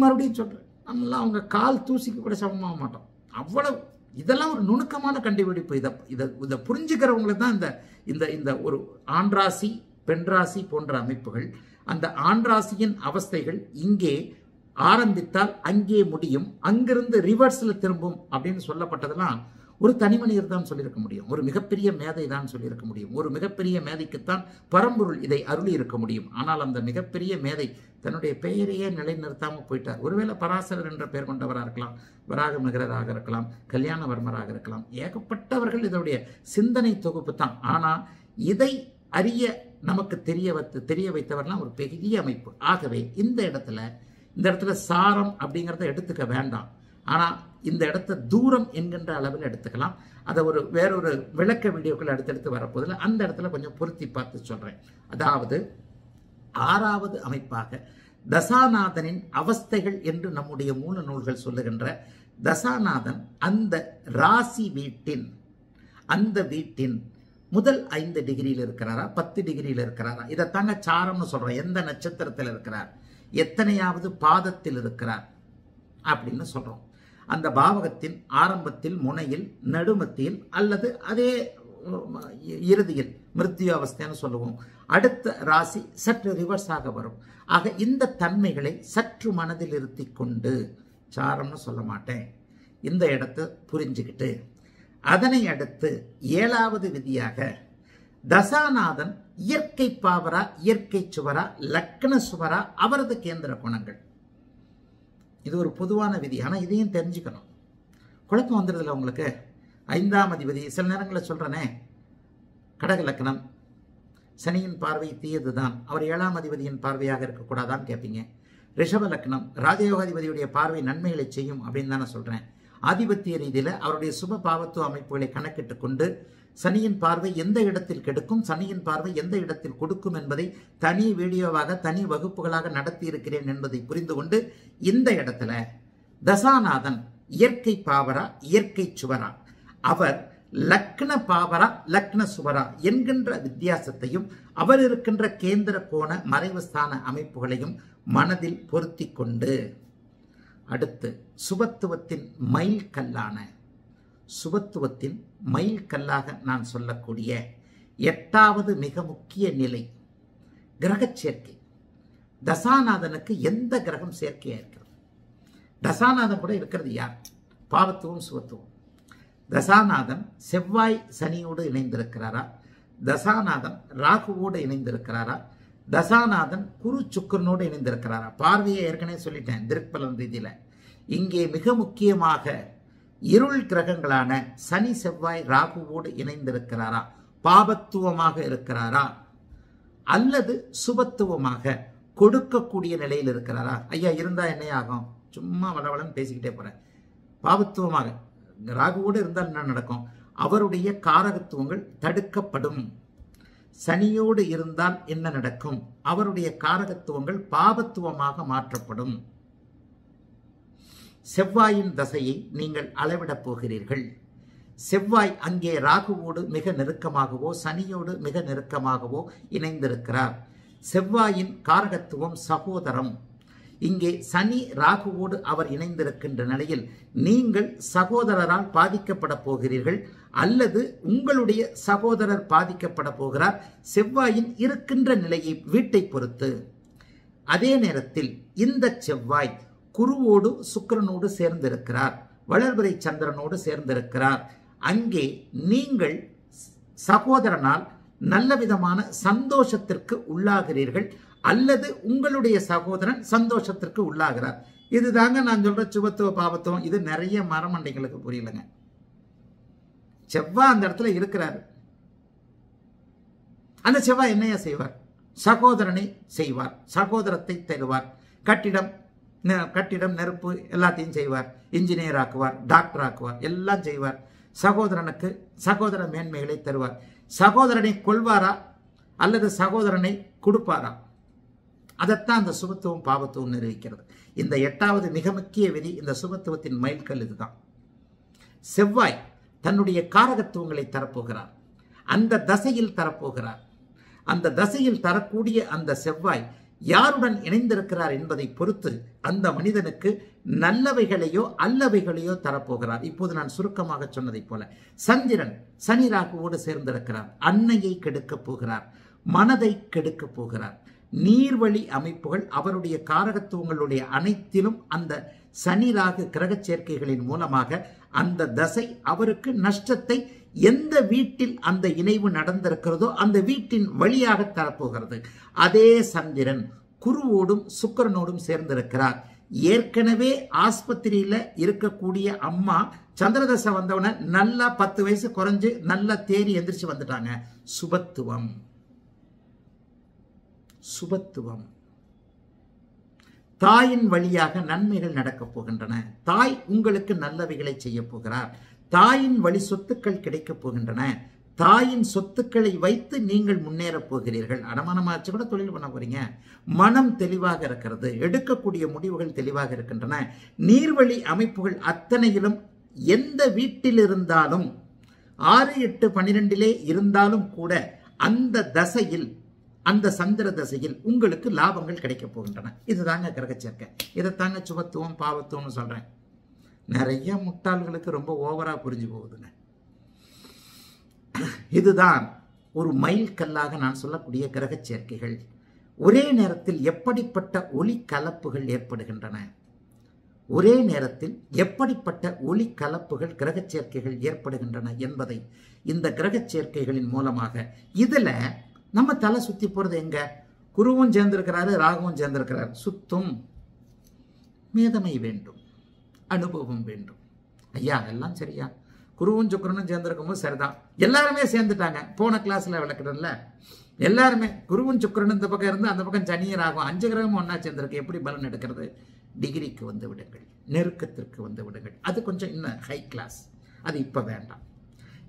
மறுபடியும் சொல்றேன், நம்மளாம் அவங்க கால் தூசிக்கு கூட சமமாக மாட்டோம். அவ்வளவு இதெல்லாம் ஒரு நுணுக்கமான கண்டுபிடிப்பு. இதை புரிஞ்சுக்கிறவங்களுக்கு தான் இந்த இந்த ஒரு ஆண் ராசி பெண் ராசி போன்ற அமைப்புகள். அந்த ஆண் ராசியின் அவஸ்தைகள் இங்கே ஆரம்பித்தால் அங்கே முடியும், அங்கிருந்து ரிவர்ஸில் திரும்பும் அப்படின்னு சொல்லப்பட்டதெல்லாம் ஒரு தனி மனிதர் தான் சொல்லியிருக்க முடியும், ஒரு மிகப்பெரிய மேதை தான் சொல்லியிருக்க முடியும், ஒரு மிகப்பெரிய மேதைக்குத்தான் பரம்பொருள் இதை அருளி இருக்க முடியும். ஆனால் அந்த மிகப்பெரிய மேதை தன்னுடைய பெயரையே நிலைநிறுத்தாமல் போயிட்டார். ஒருவேளை பராசரர் என்ற பெயர் கொண்டவராக இருக்கலாம், வராகமிகராக இருக்கலாம், கல்யாணவர்மராக இருக்கலாம், ஏகப்பட்டவர்கள் இதனுடைய சிந்தனை தொகுப்பு தான். ஆனால் இதை அறிய நமக்கு தெரிய வைத்தவர்லாம் ஒரு பெரிய அமைப்பு. ஆகவே இந்த இடத்துல சாரம் அப்படிங்கிறத எடுத்துக்க வேண்டாம். ஆனால் இந்த இடத்த தூரம் என்கின்ற அளவில் எடுத்துக்கலாம். அதை ஒரு வேறொரு விளக்க வீடியோக்கள் அடுத்தடுத்து வரப்போதில் அந்த இடத்துல கொஞ்சம் பொருத்தி பார்த்து சொல்கிறேன். அதாவது 6வது அமைப்பாக தசாநாதனின் அவஸ்தைகள் என்று நம்முடைய மூல நூல்கள் சொல்லுகின்ற தசாநாதன் அந்த ராசி வீட்டின் முதல் 5 டிகிரியில் இருக்கிறாரா, 10 டிகிரியில் இருக்கிறாரா, இதைத்தாங்க சாரம்னு சொல்கிறேன். எந்த நட்சத்திரத்தில் இருக்கிறார், எத்தனையாவது பாதத்தில் இருக்கிறார் அப்படின்னு சொல்கிறோம். அந்த பாவகத்தின் ஆரம்பத்தில், முனையில், நடுமத்தியில் அல்லது அதே இறுதியில் மிருத்யு அவஸ்தைன்னு சொல்லுவோம். அடுத்த ராசி சற்று ரிவர்ஸாக வரும். ஆக இந்த தன்மைகளை சற்று மனதில் இருத்தி கொண்டு, சாரம்னு சொல்ல மாட்டேன், இந்த இடத்தை புரிஞ்சுக்கிட்டு அதனை அடுத்து ஏழாவது விதியாக தசாநாதன் இயற்கை பாவரா, இயற்கை சுவரா, லக்ன சுவரா, அவரது கேந்திர குணங்கள். இது ஒரு பொதுவான விதி, ஆனால் இதையும் தெரிஞ்சுக்கணும். குழப்பம் வந்துடுதுல உங்களுக்கு. ஐந்தாம் அதிபதி சில நேரங்களில் சொல்கிறேனே, கடக லக்னம், சனியின் பார்வை தீயது தான், அவர் ஏழாம் அதிபதியின் பார்வையாக இருக்கக்கூடாதான்னு கேட்பீங்க. ரிஷப லக்னம் ராஜயோகாதிபதியுடைய பார்வை நன்மைகளை செய்யும் அப்படின்னு தான் நான் சொல்கிறேன். ஆதிபத்திய ரீதியில் அவருடைய சுப பாவத்துவ அமைப்புகளை கணக்கிட்டு கொண்டு சனியின் பார்வை எந்த இடத்தில் கெடுக்கும், சனியின் பார்வை எந்த இடத்தில் கொடுக்கும் என்பதை தனி வீடியோவாக தனி வகுப்புகளாக நடத்தி இருக்கிறேன் என்பதை புரிந்து கொண்டு, இந்த இடத்துல தசாநாதன் இயற்கை பாவரா, இயற்கை சுவரா, அவர் லக்ன பாவரா, லக்ன சுவரா என்கின்ற வித்தியாசத்தையும் அவர் இருக்கின்ற கேந்திர கோண மறைவுஸ்தான அமைப்புகளையும் மனதில் பொருத்தி கொண்டு, அடுத்து சுபத்துவத்தின் மைல் கல்லான, சுபத்துவத்தின் மைல் கல்லாக நான் சொல்லக்கூடிய எட்டாவது மிக முக்கிய நிலை கிரகச்சேர்க்கை. தசாநாதனுக்கு எந்த கிரகம் சேர்க்கையாக இருக்கிறது? தசாநாதன் கூட இருக்கிறது யார்? பாவத்துவம் சுபத்துவம். தசாநாதன் செவ்வாய் சனியோடு இணைந்திருக்கிறாரா? தசாநாதன் ராகுவோடு இணைந்திருக்கிறாரா? தசாநாதன் குரு சுக்கிரனோடு இணைந்திருக்கிறாரா? பார்வையை ஏற்கனவே சொல்லிட்டேன் திருப்பலன் ரீதியில். இங்கே மிக முக்கியமாக இருள் கிரகங்களான சனி செவ்வாய் ராகுவோடு இணைந்திருக்கிறாரா? பாபத்துவமாக இருக்கிறாரா அல்லது சுபத்துவமாக கொடுக்கக்கூடிய நிலையில் இருக்கிறாரா? ஐயா இருந்தால் என்ன ஆகும்? சும்மா வளவளன்னு பேசிக்கிட்டே போகிறேன். பாபத்துவமாக ராகுவோடு இருந்தால் என்ன நடக்கும்? அவருடைய காரகத்துவங்கள் தடுக்கப்படும். சனியோடு இருந்தால் என்ன நடக்கும்? அவருடைய காரகத்துவங்கள் பாபத்துவமாக மாற்றப்படும். செவ்வாயின் தசையை நீங்கள் அளவிடப் போகிறீர்கள். செவ்வாய் அங்கே ராகுவோடு மிக நெருக்கமாகவோ சனியோடு மிக நெருக்கமாகவோ இணைந்திருக்கிறார். செவ்வாயின் காரகத்துவம் சகோதரம். இங்கே சனி ராகுவோடு அவர் இணைந்திருக்கின்ற நிலையில் நீங்கள் சகோதரரால் பாதிக்கப்பட போகிறீர்கள் அல்லது உங்களுடைய சகோதரர் பாதிக்கப்பட போகிறார். செவ்வாயின் இருக்கின்ற நிலையை வீட்டை பொறுத்து. அதே நேரத்தில் இந்த செவ்வாய் குருவோடு சுக்கிரனோடு சேர்ந்திருக்கிறார், வளர்பிறை சந்திரனோடு சேர்ந்திருக்கிறார். அங்கே நீங்கள் சகோதரனால் நல்ல விதமான சந்தோஷத்திற்கு உள்ளாகிறீர்கள் அல்லது உங்களுடைய சகோதரன் சந்தோஷத்திற்கு உள்ளாகிறார். இதுதாங்க நான் சொல்ற சுபத்துவ பாவத்துவம். இது நிறைய மரமண்டைகளுக்கு புரியலங்க. செவ்வாய் அந்த இடத்துல இருக்கிறார். அந்த செவ்வாய் என்னையா செய்வார்? சகோதரனை செய்வார், சகோதரத்தை தருவார். கட்டிடம் நெருப்பு எல்லாத்தையும் செய்வார். இன்ஜினியர் ஆக்குவார், டாக்டர் ஆக்குவார், எல்லாம் செய்வார். சகோதரனுக்கு சகோதர மேன்மைகளை தருவார். சகோதரனை கொள்வாரா அல்லது சகோதரனை கொடுப்பாரா? அதைத்தான் அந்த சுபத்துவம் பாவத்துவம் நிரூபிக்கிறது. இந்த எட்டாவது மிக முக்கிய விதி, இந்த சுபத்துவத்தின் மைல்கல் இதுதான். செவ்வாய் தன்னுடைய காரகத்துவங்களை தரப்போகிறார், அந்த தசையில் தரப்போகிறார். அந்த தசையில் தரக்கூடிய அந்த செவ்வாய் யாருடன் இணைந்திருக்கிறார் என்பதை பொறுத்து அந்த மனிதனுக்கு நல்லவைகளையோ அல்லவைகளையோ தரப்போகிறார். இப்போது நான் சுருக்கமாக சொன்னதைப் போல சந்திரன் சனி ராகுவோடு சேர்ந்திருக்கிறார். அன்னையை கெடுக்கப் போகிறார், மனதை கெடுக்கப் போகிறார். நீர்வழி அமைப்புகள் அவருடைய காரகத்துவங்களுடைய அனைத்திலும் அந்த சனி ராகு கிரக சேர்க்கைகளின் மூலமாக அந்த தசை அவருக்கு நஷ்டத்தை எந்த வீட்டில் அந்த இணைவு நடந்திருக்கிறதோ அந்த வீட்டின் வழியாக தரப்போகிறது. அதே சந்திரன் குருவோடும் சுக்கிரனோடும் சேர்ந்திருக்கிறார். ஏற்கனவே ஆஸ்பத்திரியில இருக்கக்கூடிய அம்மா சந்திரதசை வந்தவன நல்லா 10 வயசு குறைஞ்சு நல்லா தேறி எந்திரிச்சு வந்துட்டாங்க. சுபத்துவம் சுபத்துவம். தாயின் வழியாக நன்மைகள் நடக்கப் போகின்றன. தாய் உங்களுக்கு நல்லவைகளை செய்ய போகிறார். தாயின் வழி சொத்துக்கள் கிடைக்கப் போகின்றன. தாயின் சொத்துக்களை வைத்து நீங்கள் முன்னேறப் போகிறீர்கள். அடமானமாச்சு கூட தொழில் பண்ண போறீங்க. மனம் தெளிவாக இருக்கிறது, எடுக்கக்கூடிய முடிவுகள் தெளிவாக இருக்கின்றன. நீர்வழி அமைப்புகள் அத்தனையிலும் எந்த வீட்டில் இருந்தாலும் 6, 8, 12 இருந்தாலும் கூட அந்த தசையில், அந்த சந்திர தசையில் உங்களுக்கு லாபங்கள் கிடைக்கப் போகின்றன. இதுதாங்க கிரகச்சேர்க்கை. இதைத்தாங்க சுபத்துவம் பாவத்துவம்னு சொல்கிறேன். நிறைய முட்டாள்களுக்கு ரொம்ப ஓவராக புரிஞ்சு போகுதுங்க. இதுதான் ஒரு மைல் கல்லாக நான் சொல்லக்கூடிய கிரகச்சேர்க்கைகள். ஒரே நேரத்தில் எப்படிப்பட்ட ஒலி கலப்புகள் ஏற்படுகின்றன, ஒரே நேரத்தில் எப்படிப்பட்ட ஒளி கலப்புகள் கிரகச் சேர்க்கைகள் ஏற்படுகின்றன என்பதை இந்த கிரகச் சேர்க்கைகளின் மூலமாக இதில் நம்ம தலை சுற்றி போகிறது. எங்கே குருவும் சேர்ந்திருக்கிறாரு, ராகுவும் சேர்ந்திருக்கிறார். சுத்தும் மேதமை வேண்டும், அனுபவம் வேண்டும். ஐயா அதெல்லாம் சரியா? குருவும் சுக்கிரனும் சேர்ந்திருக்கும் போது சரிதான், எல்லாருமே சேர்ந்துட்டாங்க. போன கிளாஸில் விளக்குறேன்ல, எல்லாருமே குருவும் சுக்கிரனும் இந்த பக்கம் இருந்து அந்த பக்கம் சனியர் ஆகும், 5 கிரகமும் ஒன்றா சேர்ந்திருக்கு. எப்படி பலன் எடுக்கிறது? டிகிரிக்கு வந்து விடுங்கள், நெருக்கத்திற்கு வந்து விடுங்கள். அது கொஞ்சம் இன்னும் ஹை கிளாஸ், அது இப்போ வேண்டாம்.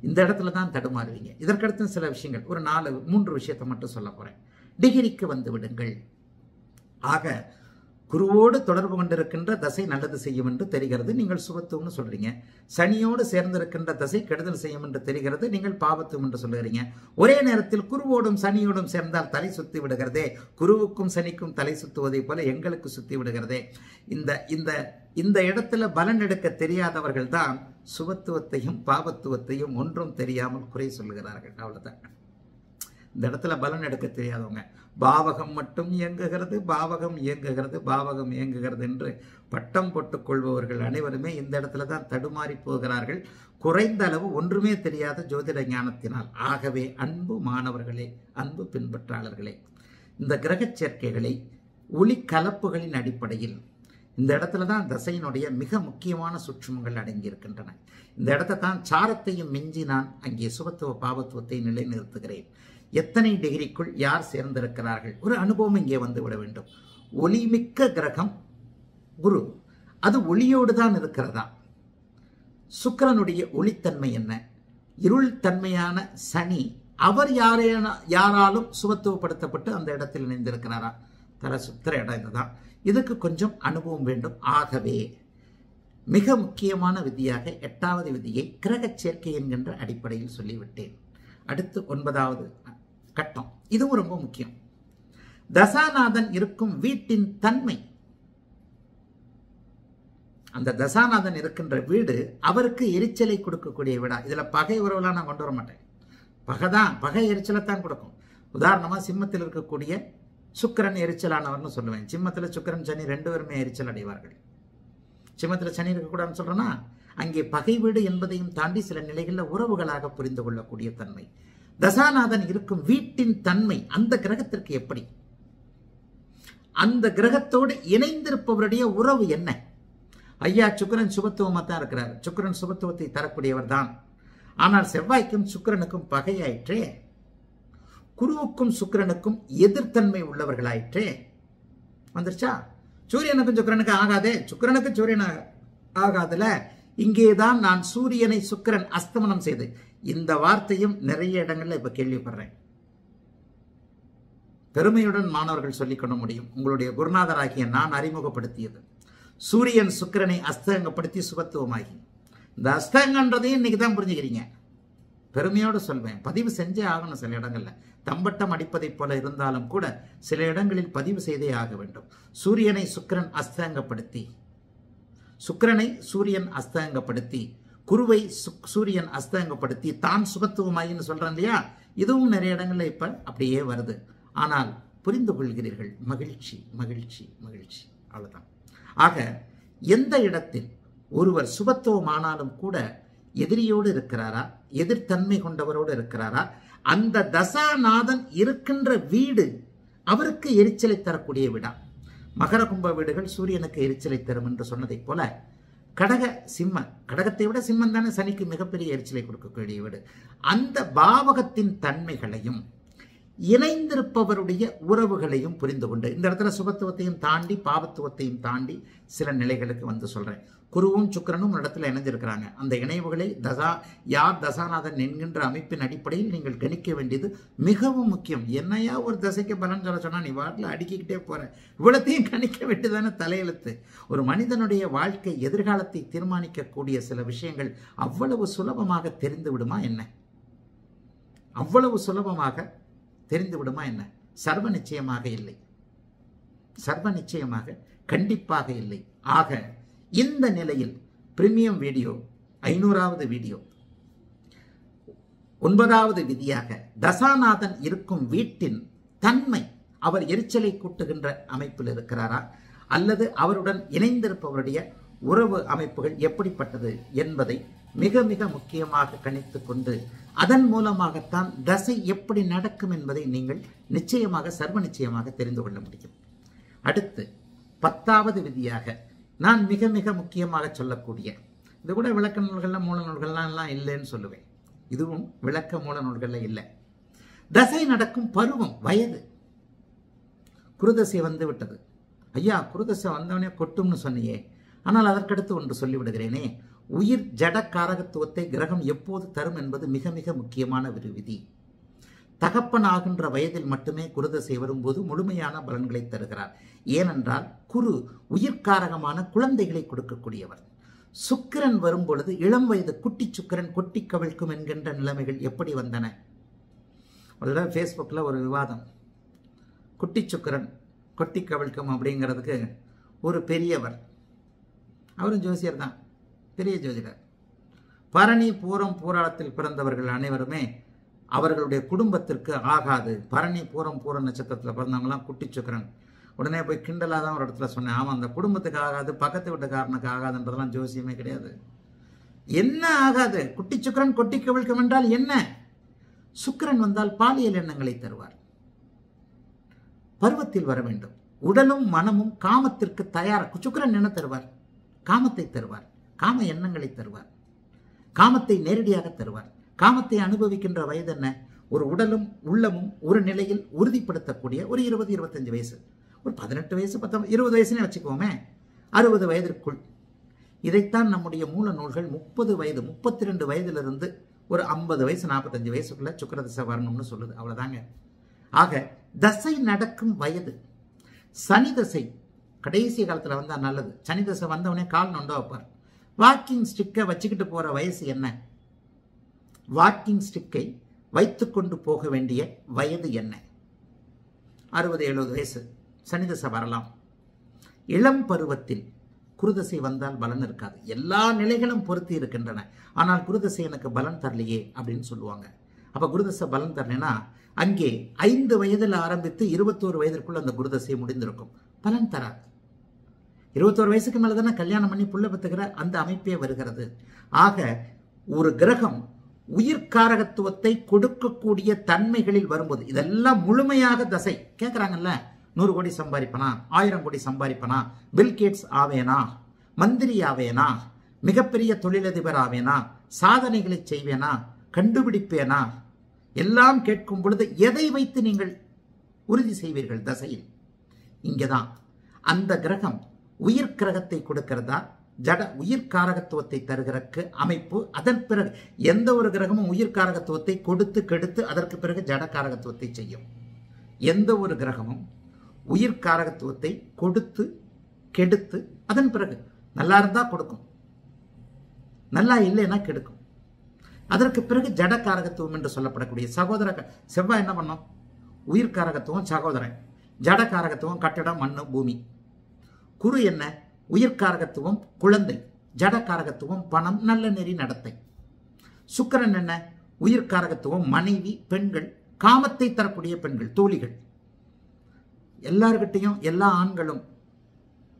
இந்த இடத்துல தான் தடுமாறுவீங்க. இதற்கடுத்து சில விஷயங்கள், ஒரு 4-3 விஷயத்தை மட்டும் சொல்ல போகிறேன். டிகிரிக்கு வந்து விடுங்கள். ஆக குருவோடு தொடர்பு கொண்டிருக்கின்ற தசை நல்லது செய்யும் என்று தெரிகிறது, நீங்கள் சுபத்துவம்னு சொல்கிறீங்க. சனியோடு சேர்ந்திருக்கின்ற தசை கெடுதல் செய்யும் என்று தெரிகிறது, நீங்கள் பாவத்துவம் என்று சொல்கிறீங்க. ஒரே நேரத்தில் குருவோடும் சனியோடும் சேர்ந்தால் தலை சுற்றி விடுகிறதே, குருவுக்கும் சனிக்கும் தலை சுற்றுவதை போல எங்களுக்கு சுற்றி விடுகிறதே. இந்த இடத்துல பலன் எடுக்க தெரியாதவர்கள் தான் சுபத்துவத்தையும் பாவத்துவத்தையும் ஒன்றும் தெரியாமல் குறை சொல்கிறார்கள். அவ்வளோதான். இந்த இடத்துல பலன் எடுக்க தெரியாதவங்க பாவகம் மட்டும் இயங்குகிறது, பாவகம் இயங்குகிறது, பாவகம் இயங்குகிறது என்று பட்டம் போட்டுக்கொள்பவர்கள் அனைவருமே இந்த இடத்துல தான் தடுமாறி போகிறார்கள், குறைந்த அளவு ஒன்றுமே தெரியாத ஜோதிட ஞானத்தினால். ஆகவே அன்பு மாணவர்களே, அன்பு பின்பற்றாளர்களே, இந்த கிரகச் சேர்க்கைகளை ஒளி கலப்புகளின் அடிப்படையில் இந்த இடத்துல தான் தசையினுடைய மிக முக்கியமான சூட்சுமங்கள் அடங்கியிருக்கின்றன. இந்த இடத்த தான் சாரத்தையும் மிஞ்சி நான் அங்கே சுபத்துவ பாவத்துவத்தை நிலைநிறுத்துகிறேன். எத்தனை டிகிரிக்குள் யார் சேர்ந்திருக்கிறார்கள், ஒரு அனுபவம் இங்கே வந்து விட வேண்டும். ஒளிமிக்க கிரகம் குரு, அது ஒளியோடு தான் இருக்கிறதா? சுக்கிரனுடைய ஒளித்தன்மை என்ன? இருள் தன்மையான சனி, அவர் யாராலும் சுபத்துவப்படுத்தப்பட்டு அந்த இடத்தில் இணைந்திருக்கிறாரா? தர சுத்திர இடம் இதுதான். இதுக்கு கொஞ்சம் அனுபவம் வேண்டும். ஆகவே மிக முக்கியமான விதியாக 8வது விதியை கிரகச் சேர்க்கை என்கின்ற அடிப்படையில் சொல்லிவிட்டேன். அடுத்து 9வது கட்டம், இதுவும் ரொம்ப முக்கியம். தசாநாதன் இருக்கும் வீட்டின் தன்மை, அந்த தசாநாதன் இருக்கின்ற வீடு அவருக்கு எரிச்சலை கொடுக்கக்கூடிய வீடா? இதுல பகை உறவுலாம் நான் கொண்டு வர மாட்டேன். பகை எரிச்சலை தான் கொடுக்கும். உதாரணமா சிம்மத்தில் இருக்கக்கூடிய சுக்கிரன் எரிச்சலானவர்னு சொல்லுவேன். சிம்மத்தில் சுக்கிரன் சனி 2 பேருமே எரிச்சல் அடைவார்கள். சிம்மத்தில் சனி இருக்கக்கூடாதுன்னு சொல்றேன்னா அங்கே பகை வீடு என்பதையும் தாண்டி சில நிலைகளில் உறவுகளாக புரிந்து கொள்ளக்கூடிய தன்மை. தசாநாதன் இருக்கும் வீட்டின் தன்மை அந்த கிரகத்திற்கு எப்படி, அந்த கிரகத்தோடு இணைந்திருப்பவருடைய உறவு என்ன? ஐயா சுக்கிரன் சுபத்துவமாக தான் இருக்கிறார், சுக்கிரன் சுபத்துவத்தை தரக்கூடியவர் தான். ஆனால் செவ்வாய்க்கும் சுக்கிரனுக்கும் பகையாயிற்றே, குருவுக்கும் சுக்கிரனுக்கும் எதிர்த்தன்மை உள்ளவர்களாயிற்றே. வந்துருச்சா? சூரியனுக்கும் சுக்கிரனுக்கு ஆகாதே, சுக்கிரனுக்கும் சூரியன் ஆகாதுல. இங்கேதான் நான் சூரியனை சுக்கிரன் அஸ்தமனம் செய்து, இந்த வார்த்தையும் நிறைய இடங்கள்ல இப்ப கேள்விப்படுறேன். பெருமையுடன் மாணவர்கள் சொல்லிக்கொள்ள முடியும், உங்களுடைய குருநாதராகிய நான் அறிமுகப்படுத்தியது சூரியன் சுக்கிரனை அஸ்தங்கப்படுத்தி சுபத்துவமாகி. இந்த அஸ்தங்கன்றதையும் இன்னைக்குதான் புரிஞ்சுக்கிறீங்க. பெருமையோடு சொல்வேன், பதிவு செஞ்சே ஆகணும். சில இடங்கள்ல தம்பட்டம் அடிப்பதைப் போல இருந்தாலும் கூட சில இடங்களில் பதிவு செய்தே ஆக வேண்டும். சூரியனை சுக்கிரன் அஸ்தங்கப்படுத்தி, சுக்கிரனை சூரியன் அஸ்தங்கப்படுத்தி, குருவை சூரியன் அஸ்தங்கப்படுத்தி தான் சுபத்துவமாயின்னு சொல்கிறேன் இல்லையா? இதுவும் நிறைய இடங்களில் இப்போ அப்படியே வருது. ஆனால் புரிந்து கொள்கிறீர்கள். மகிழ்ச்சி, மகிழ்ச்சி, மகிழ்ச்சி, அவ்வளோதான். ஆக எந்த இடத்தில் ஒருவர் சுபத்துவமானாலும் கூட எதிரியோடு இருக்கிறாரா, எதிர்த்தன்மை கொண்டவரோடு இருக்கிறாரா, அந்த தசாநாதன் இருக்கின்ற வீடு அவருக்கு எரிச்சலை தரக்கூடிய வீடா? மகர கும்ப வீடுகள் சூரியனுக்கு எரிச்சலை தரும் என்று சொன்னதைப் போல கடக சிம்ம, கடகத்தை விட சிம்மம் தானே சனிக்கு மிகப்பெரிய எரிச்சலை கொடுக்கக்கூடிய வீடு. அந்த பாவகத்தின் தன்மைகளையும் இணைந்திருப்பவருடைய உறவுகளையும் புரிந்து கொண்டு இந்த இடத்துல சுபத்துவத்தையும் தாண்டி பாவத்துவத்தையும் தாண்டி சில நிலைகளுக்கு வந்து சொல்கிறேன். குருவும் சுக்கிரனும் ஒரு இடத்துல இணைஞ்சிருக்கிறாங்க. அந்த இணைவுகளை யார் தசாநாதன் என்கின்ற அமைப்பின் அடிப்படையில் நீங்கள் கணிக்க வேண்டியது மிகவும் முக்கியம். என்னையா ஒரு தசைக்கு பலன் சொல்ல சொன்னால் நீ வாட்டில் அடிக்கிக்கிட்டே போகிறேன், இவ்வளத்தையும் கணிக்க வேண்டியதான தலையெழுத்து. ஒரு மனிதனுடைய வாழ்க்கை எதிர்காலத்தை தீர்மானிக்கக்கூடிய சில விஷயங்கள் அவ்வளவு சுலபமாக தெரிந்து விடுமா என்ன? அவ்வளவு சுலபமாக தெரிந்து விடுமா என்ன? சர்வ நிச்சயமாக இல்லை, சர்வ நிச்சயமாக கண்டிப்பாக இல்லை. ஆக இந்த நிலையில் பிரீமியம் வீடியோ 500வது வீடியோ 9வது விதியாக தசாநாதன் இருக்கும் வீட்டின் தன்மை, அவர் எரிச்சலை கூட்டுகின்ற அமைப்பில் இருக்கிறாரா அல்லது அவருடன் இணைந்திருப்பவருடைய உறவு அமைப்புகள் எப்படிப்பட்டது என்பதை மிக மிக முக்கியமாக கணித்து கொண்டு அதன் மூலமாகத்தான் தசை எப்படி நடக்கும் என்பதை நீங்கள் நிச்சயமாக சர்வ நிச்சயமாக தெரிந்து கொள்ள முடியும். அடுத்து 10வது விதியாக நான் மிக மிக முக்கியமாக சொல்லக்கூடிய, இது கூட விளக்க நூல்களில் மூல நூல்கள்லாம் இல்லைன்னு சொல்லுவேன், இதுவும் விளக்க மூல நூல்களில் இல்லை, தசை நடக்கும் பருவம் வயது. குருதசை வந்து விட்டது ஐயா, குருதசை வந்தவனே கொட்டும்னு சொன்னியே, ஆனால் அதற்கடுத்து ஒன்று சொல்லிவிடுகிறேனே, உயிர் ஜட காரகத்துவத்தை கிரகம் எப்போது தரும் என்பது மிக மிக முக்கியமான ஒரு விதி. தகப்பன் ஆகின்ற வயதில் மட்டுமே குருதசை வரும்போது முழுமையான பலன்களை தருகிறார். ஏனென்றால் குரு உயிர்காரகமான குழந்தைகளை கொடுக்கக்கூடியவர். சுக்கிரன் வரும்பொழுது இளம் வயது குட்டி சுக்கிரன் கொட்டி கவிழ்க்கும் என்கின்ற நிலைமைகள் எப்படி வந்தன? முதல்ல ஃபேஸ்புக்கில் ஒரு விவாதம், குட்டி சுக்கிரன் கொட்டி கவிழ்க்கும் அப்படிங்கிறதுக்கு ஒரு பெரியவர், அவரும் ஜோசியர் தான், பெரிய ஜோதிடர், பரணி பூரம் பூராளத்தில் பிறந்தவர்கள் அனைவருமே அவர்களுடைய குடும்பத்திற்கு ஆகாது, பரணி பூரம் பூர நட்சத்திரத்தில் பிறந்தவங்களாம் குட்டி சுக்கிரன். உடனே போய் கிண்டலாக தான் ஒரு இடத்துல சொன்னேன், ஆமாம் அந்த குடும்பத்துக்கு ஆகாது, பக்கத்து வீட்டுக்காரனுக்கு ஆகாதுன்றதெல்லாம் ஜோசியமே கிடையாது. என்ன ஆகாது? குட்டி சுக்கிரன் கொட்டி கவிழ்க்கும் என்றால் என்ன? சுக்கிரன் வந்தால் பாலியல் எண்ணங்களை தருவார், பருவத்தில் வர வேண்டும், உடலும் மனமும் காமத்திற்கு தயாராக. சுக்கிரன் என்ன தருவார்? காமத்தை தருவார், காம எண்ணங்களை தருவார், காமத்தை நேரடியாக தருவார். காமத்தை அனுபவிக்கின்ற வயது என்ன? ஒரு உடலும் உள்ளமும் ஒரு நிலையில் உறுதிப்படுத்தக்கூடிய ஒரு 20-25 வயசு, ஒரு 18 வயசு, 20 வயசுன்னு வச்சுக்கோமே, 60 வயதிற்குள். இதைத்தான் நம்முடைய மூல நூல்கள் 30 வயது, 32 வயதிலிருந்து ஒரு 50 வயசு 45 வயசுக்குள்ள சுக்கிரதசை வரணும்னு சொல்லுது, அவ்வளோதாங்க. ஆக தசை நடக்கும் வயது. சனி தசை கடைசி காலத்தில் வந்தால் நல்லது. சனி தசை வந்தவொடனே கால் நொண்ட வைப்பார். வாக்கிங் ஸ்டிக்கை வச்சுக்கிட்டு போகிற வயசு என்ன? வாக்கிங் ஸ்டிக்கை வைத்து கொண்டு போக வேண்டிய வயது என்ன? 60-70 வயசு சனிதசை வரலாம். இளம் பருவத்தில் குருதசை வந்தால் பலன் இருக்காது. எல்லா நிலைகளும் பொருத்தி இருக்கின்றன, ஆனால் குருதசை எனக்கு பலன் தரலையே அப்படின்னு சொல்லுவாங்க. அப்போ குருதசை பலன் தரலைன்னா அங்கே 5 வயதில் ஆரம்பித்து 21 வயதிற்குள் அந்த குருதசை முடிந்திருக்கும், பலன் தராது. 21 வயசுக்கு மேலே தானே கல்யாணம் பண்ணி புள்ள பெற்றுக்கிற அந்த அமைப்பே வருகிறது. ஆக ஒரு கிரகம் உயிர்காரகத்துவத்தை கொடுக்கக்கூடிய தன்மைகளில் வரும்போது இதெல்லாம் முழுமையாக தசை. கேட்குறாங்கல்ல, 100 கோடி சம்பாதிப்பனா, 1000 கோடி சம்பாதிப்பனா, பில்கேட்ஸ் ஆவேனா, மந்திரி ஆவேனா, மிகப்பெரிய தொழிலதிபர் ஆவேனா, சாதனைகளை செய்வேனா, கண்டுபிடிப்பேனா, எல்லாம் கேட்கும் பொழுது எதை வைத்து நீங்கள் உறுதி செய்வீர்கள்? தசையில். இங்கே தான் அந்த கிரகம் உயிர் கிரகத்தை கொடுக்கிறதா, ஜட உயிர்காரகத்துவத்தை தருகிறக்கு அமைப்பு. அதன் பிறகு எந்த ஒரு கிரகமும் உயிர்காரகத்துவத்தை கொடுத்து கெடுத்து அதற்கு பிறகு ஜடகாரகத்துவத்தை செய்யும். எந்த ஒரு கிரகமும் உயிர்காரகத்துவத்தை கொடுத்து கெடுத்து அதன் பிறகு நல்லா இருந்தால் கொடுக்கும், நல்லா இல்லைன்னா கெடுக்கும். அதற்கு பிறகு ஜடகாரகத்துவம் என்று சொல்லப்படக்கூடிய சகோதர செவ்வாய் என்ன பண்ணோம்? உயிர்காரகத்துவம் சகோதரன், ஜடகாரகத்துவம் கட்டிடம் மண்ணு பூமி. குரு என்ன? உயிர்காரகத்துவம் குழந்தை, ஜடகாரகத்துவம் பணம் நல்ல நெறி நடத்தை. சுக்கிரன் என்ன? உயிர்காரகத்துவம் மனைவி பெண்கள், காமத்தை தரக்கூடிய பெண்கள் தோழிகள், எல்லார்கிட்டையும் எல்லா ஆண்களும்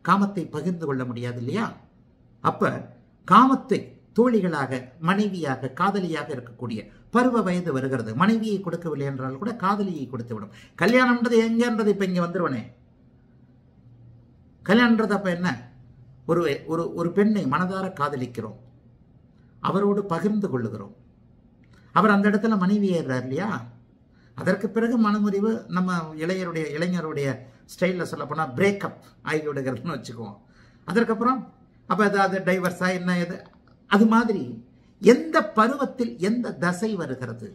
காமத்தை பகிர்ந்து கொள்ள முடியாது இல்லையா? அப்ப காமத்தை தோழிகளாக மனைவியாக காதலியாக இருக்கக்கூடிய பருவ வயது வருகிறது. மனைவியை கொடுக்கவில்லை என்றால் கூட காதலியை கொடுத்து விடும். கல்யாணம்ன்றது எங்கன்றது இப்போ இங்கே வந்துருவனே, கல்யாணன்றது அப்போ என்ன? ஒரு ஒரு பெண்ணை மனதார காதலிக்கிறோம், அவரோடு பகிர்ந்து கொள்ளுகிறோம், அவர் அந்த இடத்துல மனைவி ஏறுறார் இல்லையா? அதற்கு பிறகு மனமுறிவு, நம்ம இளைஞருடைய ஸ்டைலில் சொல்லப்போனால் பிரேக்கப் ஆகி விடுகிறதுன்னு வச்சுக்குவோம். அதற்கப்புறம் அப்போ எதாவது டைவர்ஸாக என்ன எது, அது மாதிரி எந்த பருவத்தில் எந்த தசை வருகிறது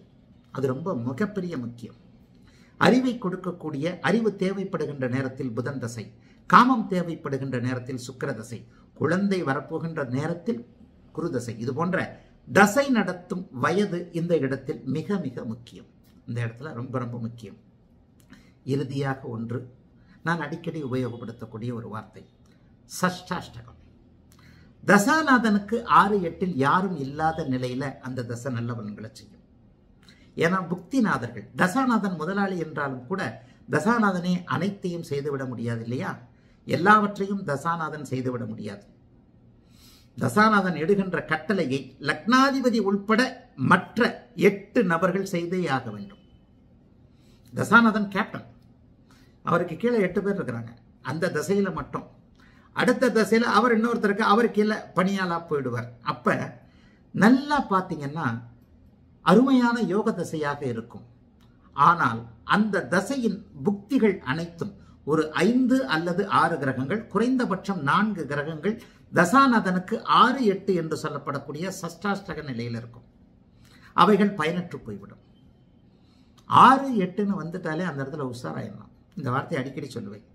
அது ரொம்ப மிகப்பெரிய முக்கியம். அறிவை கொடுக்கக்கூடிய, அறிவு தேவைப்படுகின்ற நேரத்தில் புதன் தசை, காமம் தேவைப்படுகின்ற நேரத்தில் சுக்கிர தசை, குழந்தை வரப்போகின்ற நேரத்தில் குருதசை. இது போன்ற தசை நடத்தும் வயது இந்த இடத்தில் மிக மிக முக்கியம், இந்த இடத்துல ரொம்ப ரொம்ப முக்கியம். இறுதியாக ஒன்று, நான் அடிக்கடி உபயோகப்படுத்தக்கூடிய ஒரு வார்த்தை, சஷ்டாஷ்டகம். தசாநாதனுக்கு 6-8 யாரும் இல்லாத நிலையில் அந்த தசை நல்ல பலன்களை செய்யும். ஏன்னா புக்திநாதர்கள், தசாநாதன் முதலாளி என்றாலும் கூட தசாநாதனே அனைத்தையும் செய்துவிட முடியாது இல்லையா? எல்லாவற்றையும் தசாநாதன் செய்துவிட முடியாது. தசாநாதன் எடுகின்ற கட்டளையை லக்னாதிபதி உள்பட மற்ற 8 நபர்கள் செய்தே ஆக வேண்டும். தசாநாதன் கேப்டன், அவருக்கு கீழே 8 பேர் இருக்கிறாங்க. அந்த தசையில மட்டும் அடுத்த தசையில் அவர் இன்னொருத்தருக்கு அவர் கீழே பணியாளா போயிடுவார். அப்போ நல்லா பார்த்தீங்கன்னா அருமையான யோக தசையாக இருக்கும். ஆனால் அந்த தசையின் புக்திகள் அனைத்தும் ஒரு 5 அல்லது 6 கிரகங்கள், குறைந்தபட்சம் 4 கிரகங்கள் தசாநாதனுக்கு 6, 8 என்று சொல்லப்படக்கூடிய சஷ்டாஷ்டக நிலையில் இருக்கும். அவைகள் பயனற்று போய்விடும். 6, 8ன்னு வந்துட்டாலே அந்த இடத்துல உஷாராயிடலாம். இந்த வார்த்தையை அடிக்கடி சொல்லுவேன்.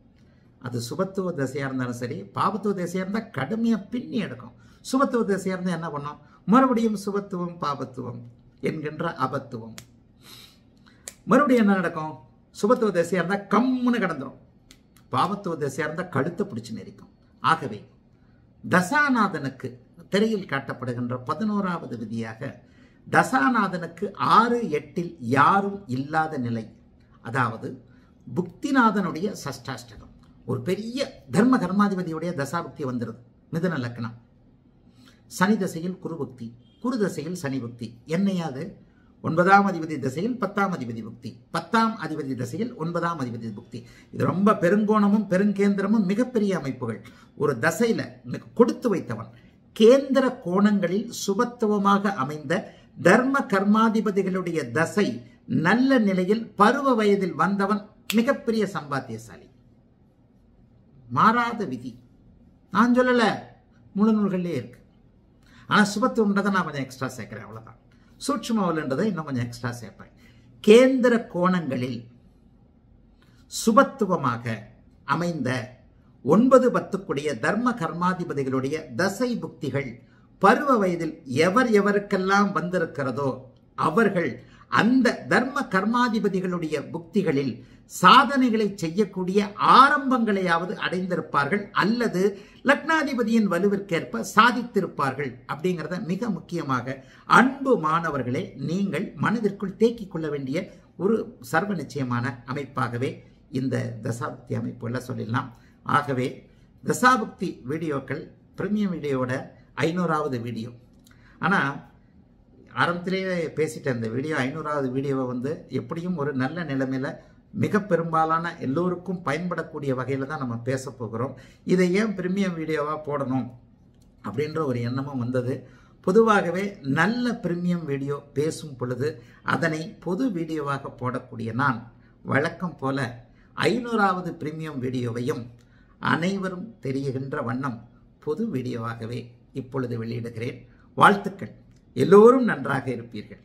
அது சுபத்துவ திசையாக இருந்தாலும் சரி, பாபத்துவ திசையாக இருந்தால் கடுமையாக பின்னி எடுக்கும். சுபத்துவ திசையாக இருந்தால் என்ன பண்ணோம், மறுபடியும் சுபத்துவம் பாபத்துவம் என்கின்ற அபத்துவம். மறுபடியும் என்ன நடக்கும், சுபத்துவ திசையாக இருந்தால் கம்முன்னு கடந்துடும், பாபத்துவ திசையாக இருந்தால் கழுத்தை பிடிச்சு நெறிக்கும். ஆகவே தசாநாதனுக்கு திரையில் காட்டப்படுகின்ற 11வது விதியாக தசாநாதனுக்கு 6, 8ல் யாரும் இல்லாத நிலை, அதாவது புக்திநாதனுடைய சஷ்டாஷ்டகம். ஒரு பெரிய தர்ம கர்மாதிபதியுடைய தசாபக்தி வந்துடுது. மிதுன லக்னம், சனி தசையில் குருபக்தி, குரு தசையில் சனி பக்தி. என்னையாது 9ஆம் அதிபதி தசையில் 10ஆம் அதிபதி பக்தி, 10ஆம் அதிபதி தசையில் 9ஆம் அதிபதி பக்தி. இது ரொம்ப பெருங்கோணமும் பெருங்கேந்திரமும் மிகப்பெரிய அமைப்புகள். ஒரு தசையில் கொடுத்து வைத்தவன் கேந்திர கோணங்களில் சுபத்துவமாக அமைந்த தர்ம கர்மாதிபதிகளுடைய தசை நல்ல நிலையில் பருவ வயதில் வந்தவன் மிகப்பெரிய சம்பாத்தியசாலி. மாறாத விதி, நான் சொல்லலை, முழு நூல்கள்லேயே இருக்கு. ஆனால் சுபத்துவன்றதை நான் கொஞ்சம் எக்ஸ்ட்ரா சேர்க்கிறேன், அவ்வளோதான். சூட்சுமவல்ன்றதை இன்னும் கொஞ்சம் எக்ஸ்ட்ரா சேர்ப்பேன். கேந்திர கோணங்களில் சுபத்துவமாக அமைந்த 9, 10க்குடைய தர்ம கர்மாதிபதிகளுடைய தசை புக்திகள் பருவ வயதில் எவருக்கெல்லாம் வந்திருக்கிறதோ அவர்கள் அந்த தர்ம கர்மாதிபதிகளுடைய புக்திகளில் சாதனைகளை செய்யக்கூடிய ஆரம்பங்களையாவது அடைந்திருப்பார்கள், அல்லது லக்னாதிபதியின் வலுவிற்கேற்ப சாதித்திருப்பார்கள் அப்படிங்கிறத மிக முக்கியமாக அன்பு மாணவர்களே நீங்கள் மனதிற்குள் தேக்கிக் கொள்ள வேண்டிய ஒரு சர்வ நிச்சயமான அமைப்பாகவே இந்த தசாபக்தி அமைப்பு எல்லாம் சொல்லிடலாம். ஆகவே தசாபக்தி வீடியோக்கள் பிரீமியம் வீடியோட 500வது வீடியோ. ஆனால் ஆரம்பத்திலேயே பேசிட்டேன், இந்த வீடியோ 500வது வீடியோவை எப்படியும் ஒரு நல்ல நிலைமையில் மிக பெரும்பாலான எல்லோருக்கும் பயன்படக்கூடிய வகையில் தான் நம்ம பேச போகிறோம். இதை ஏன் பிரீமியம் வீடியோவாக போடணும் அப்படின்ற ஒரு எண்ணமும் வந்தது. பொதுவாகவே நல்ல பிரீமியம் வீடியோ பேசும் பொழுது அதனை பொது வீடியோவாக போடக்கூடிய நான் வழக்கம் போல 500வது பிரீமியம் வீடியோவையும் அனைவரும் தெரிகின்ற வண்ணம் பொது வீடியோவாகவே இப்பொழுது வெளியிடுகிறேன். வாழ்த்துக்கள், எல்லோரும் நன்றாக இருப்பீர்கள்.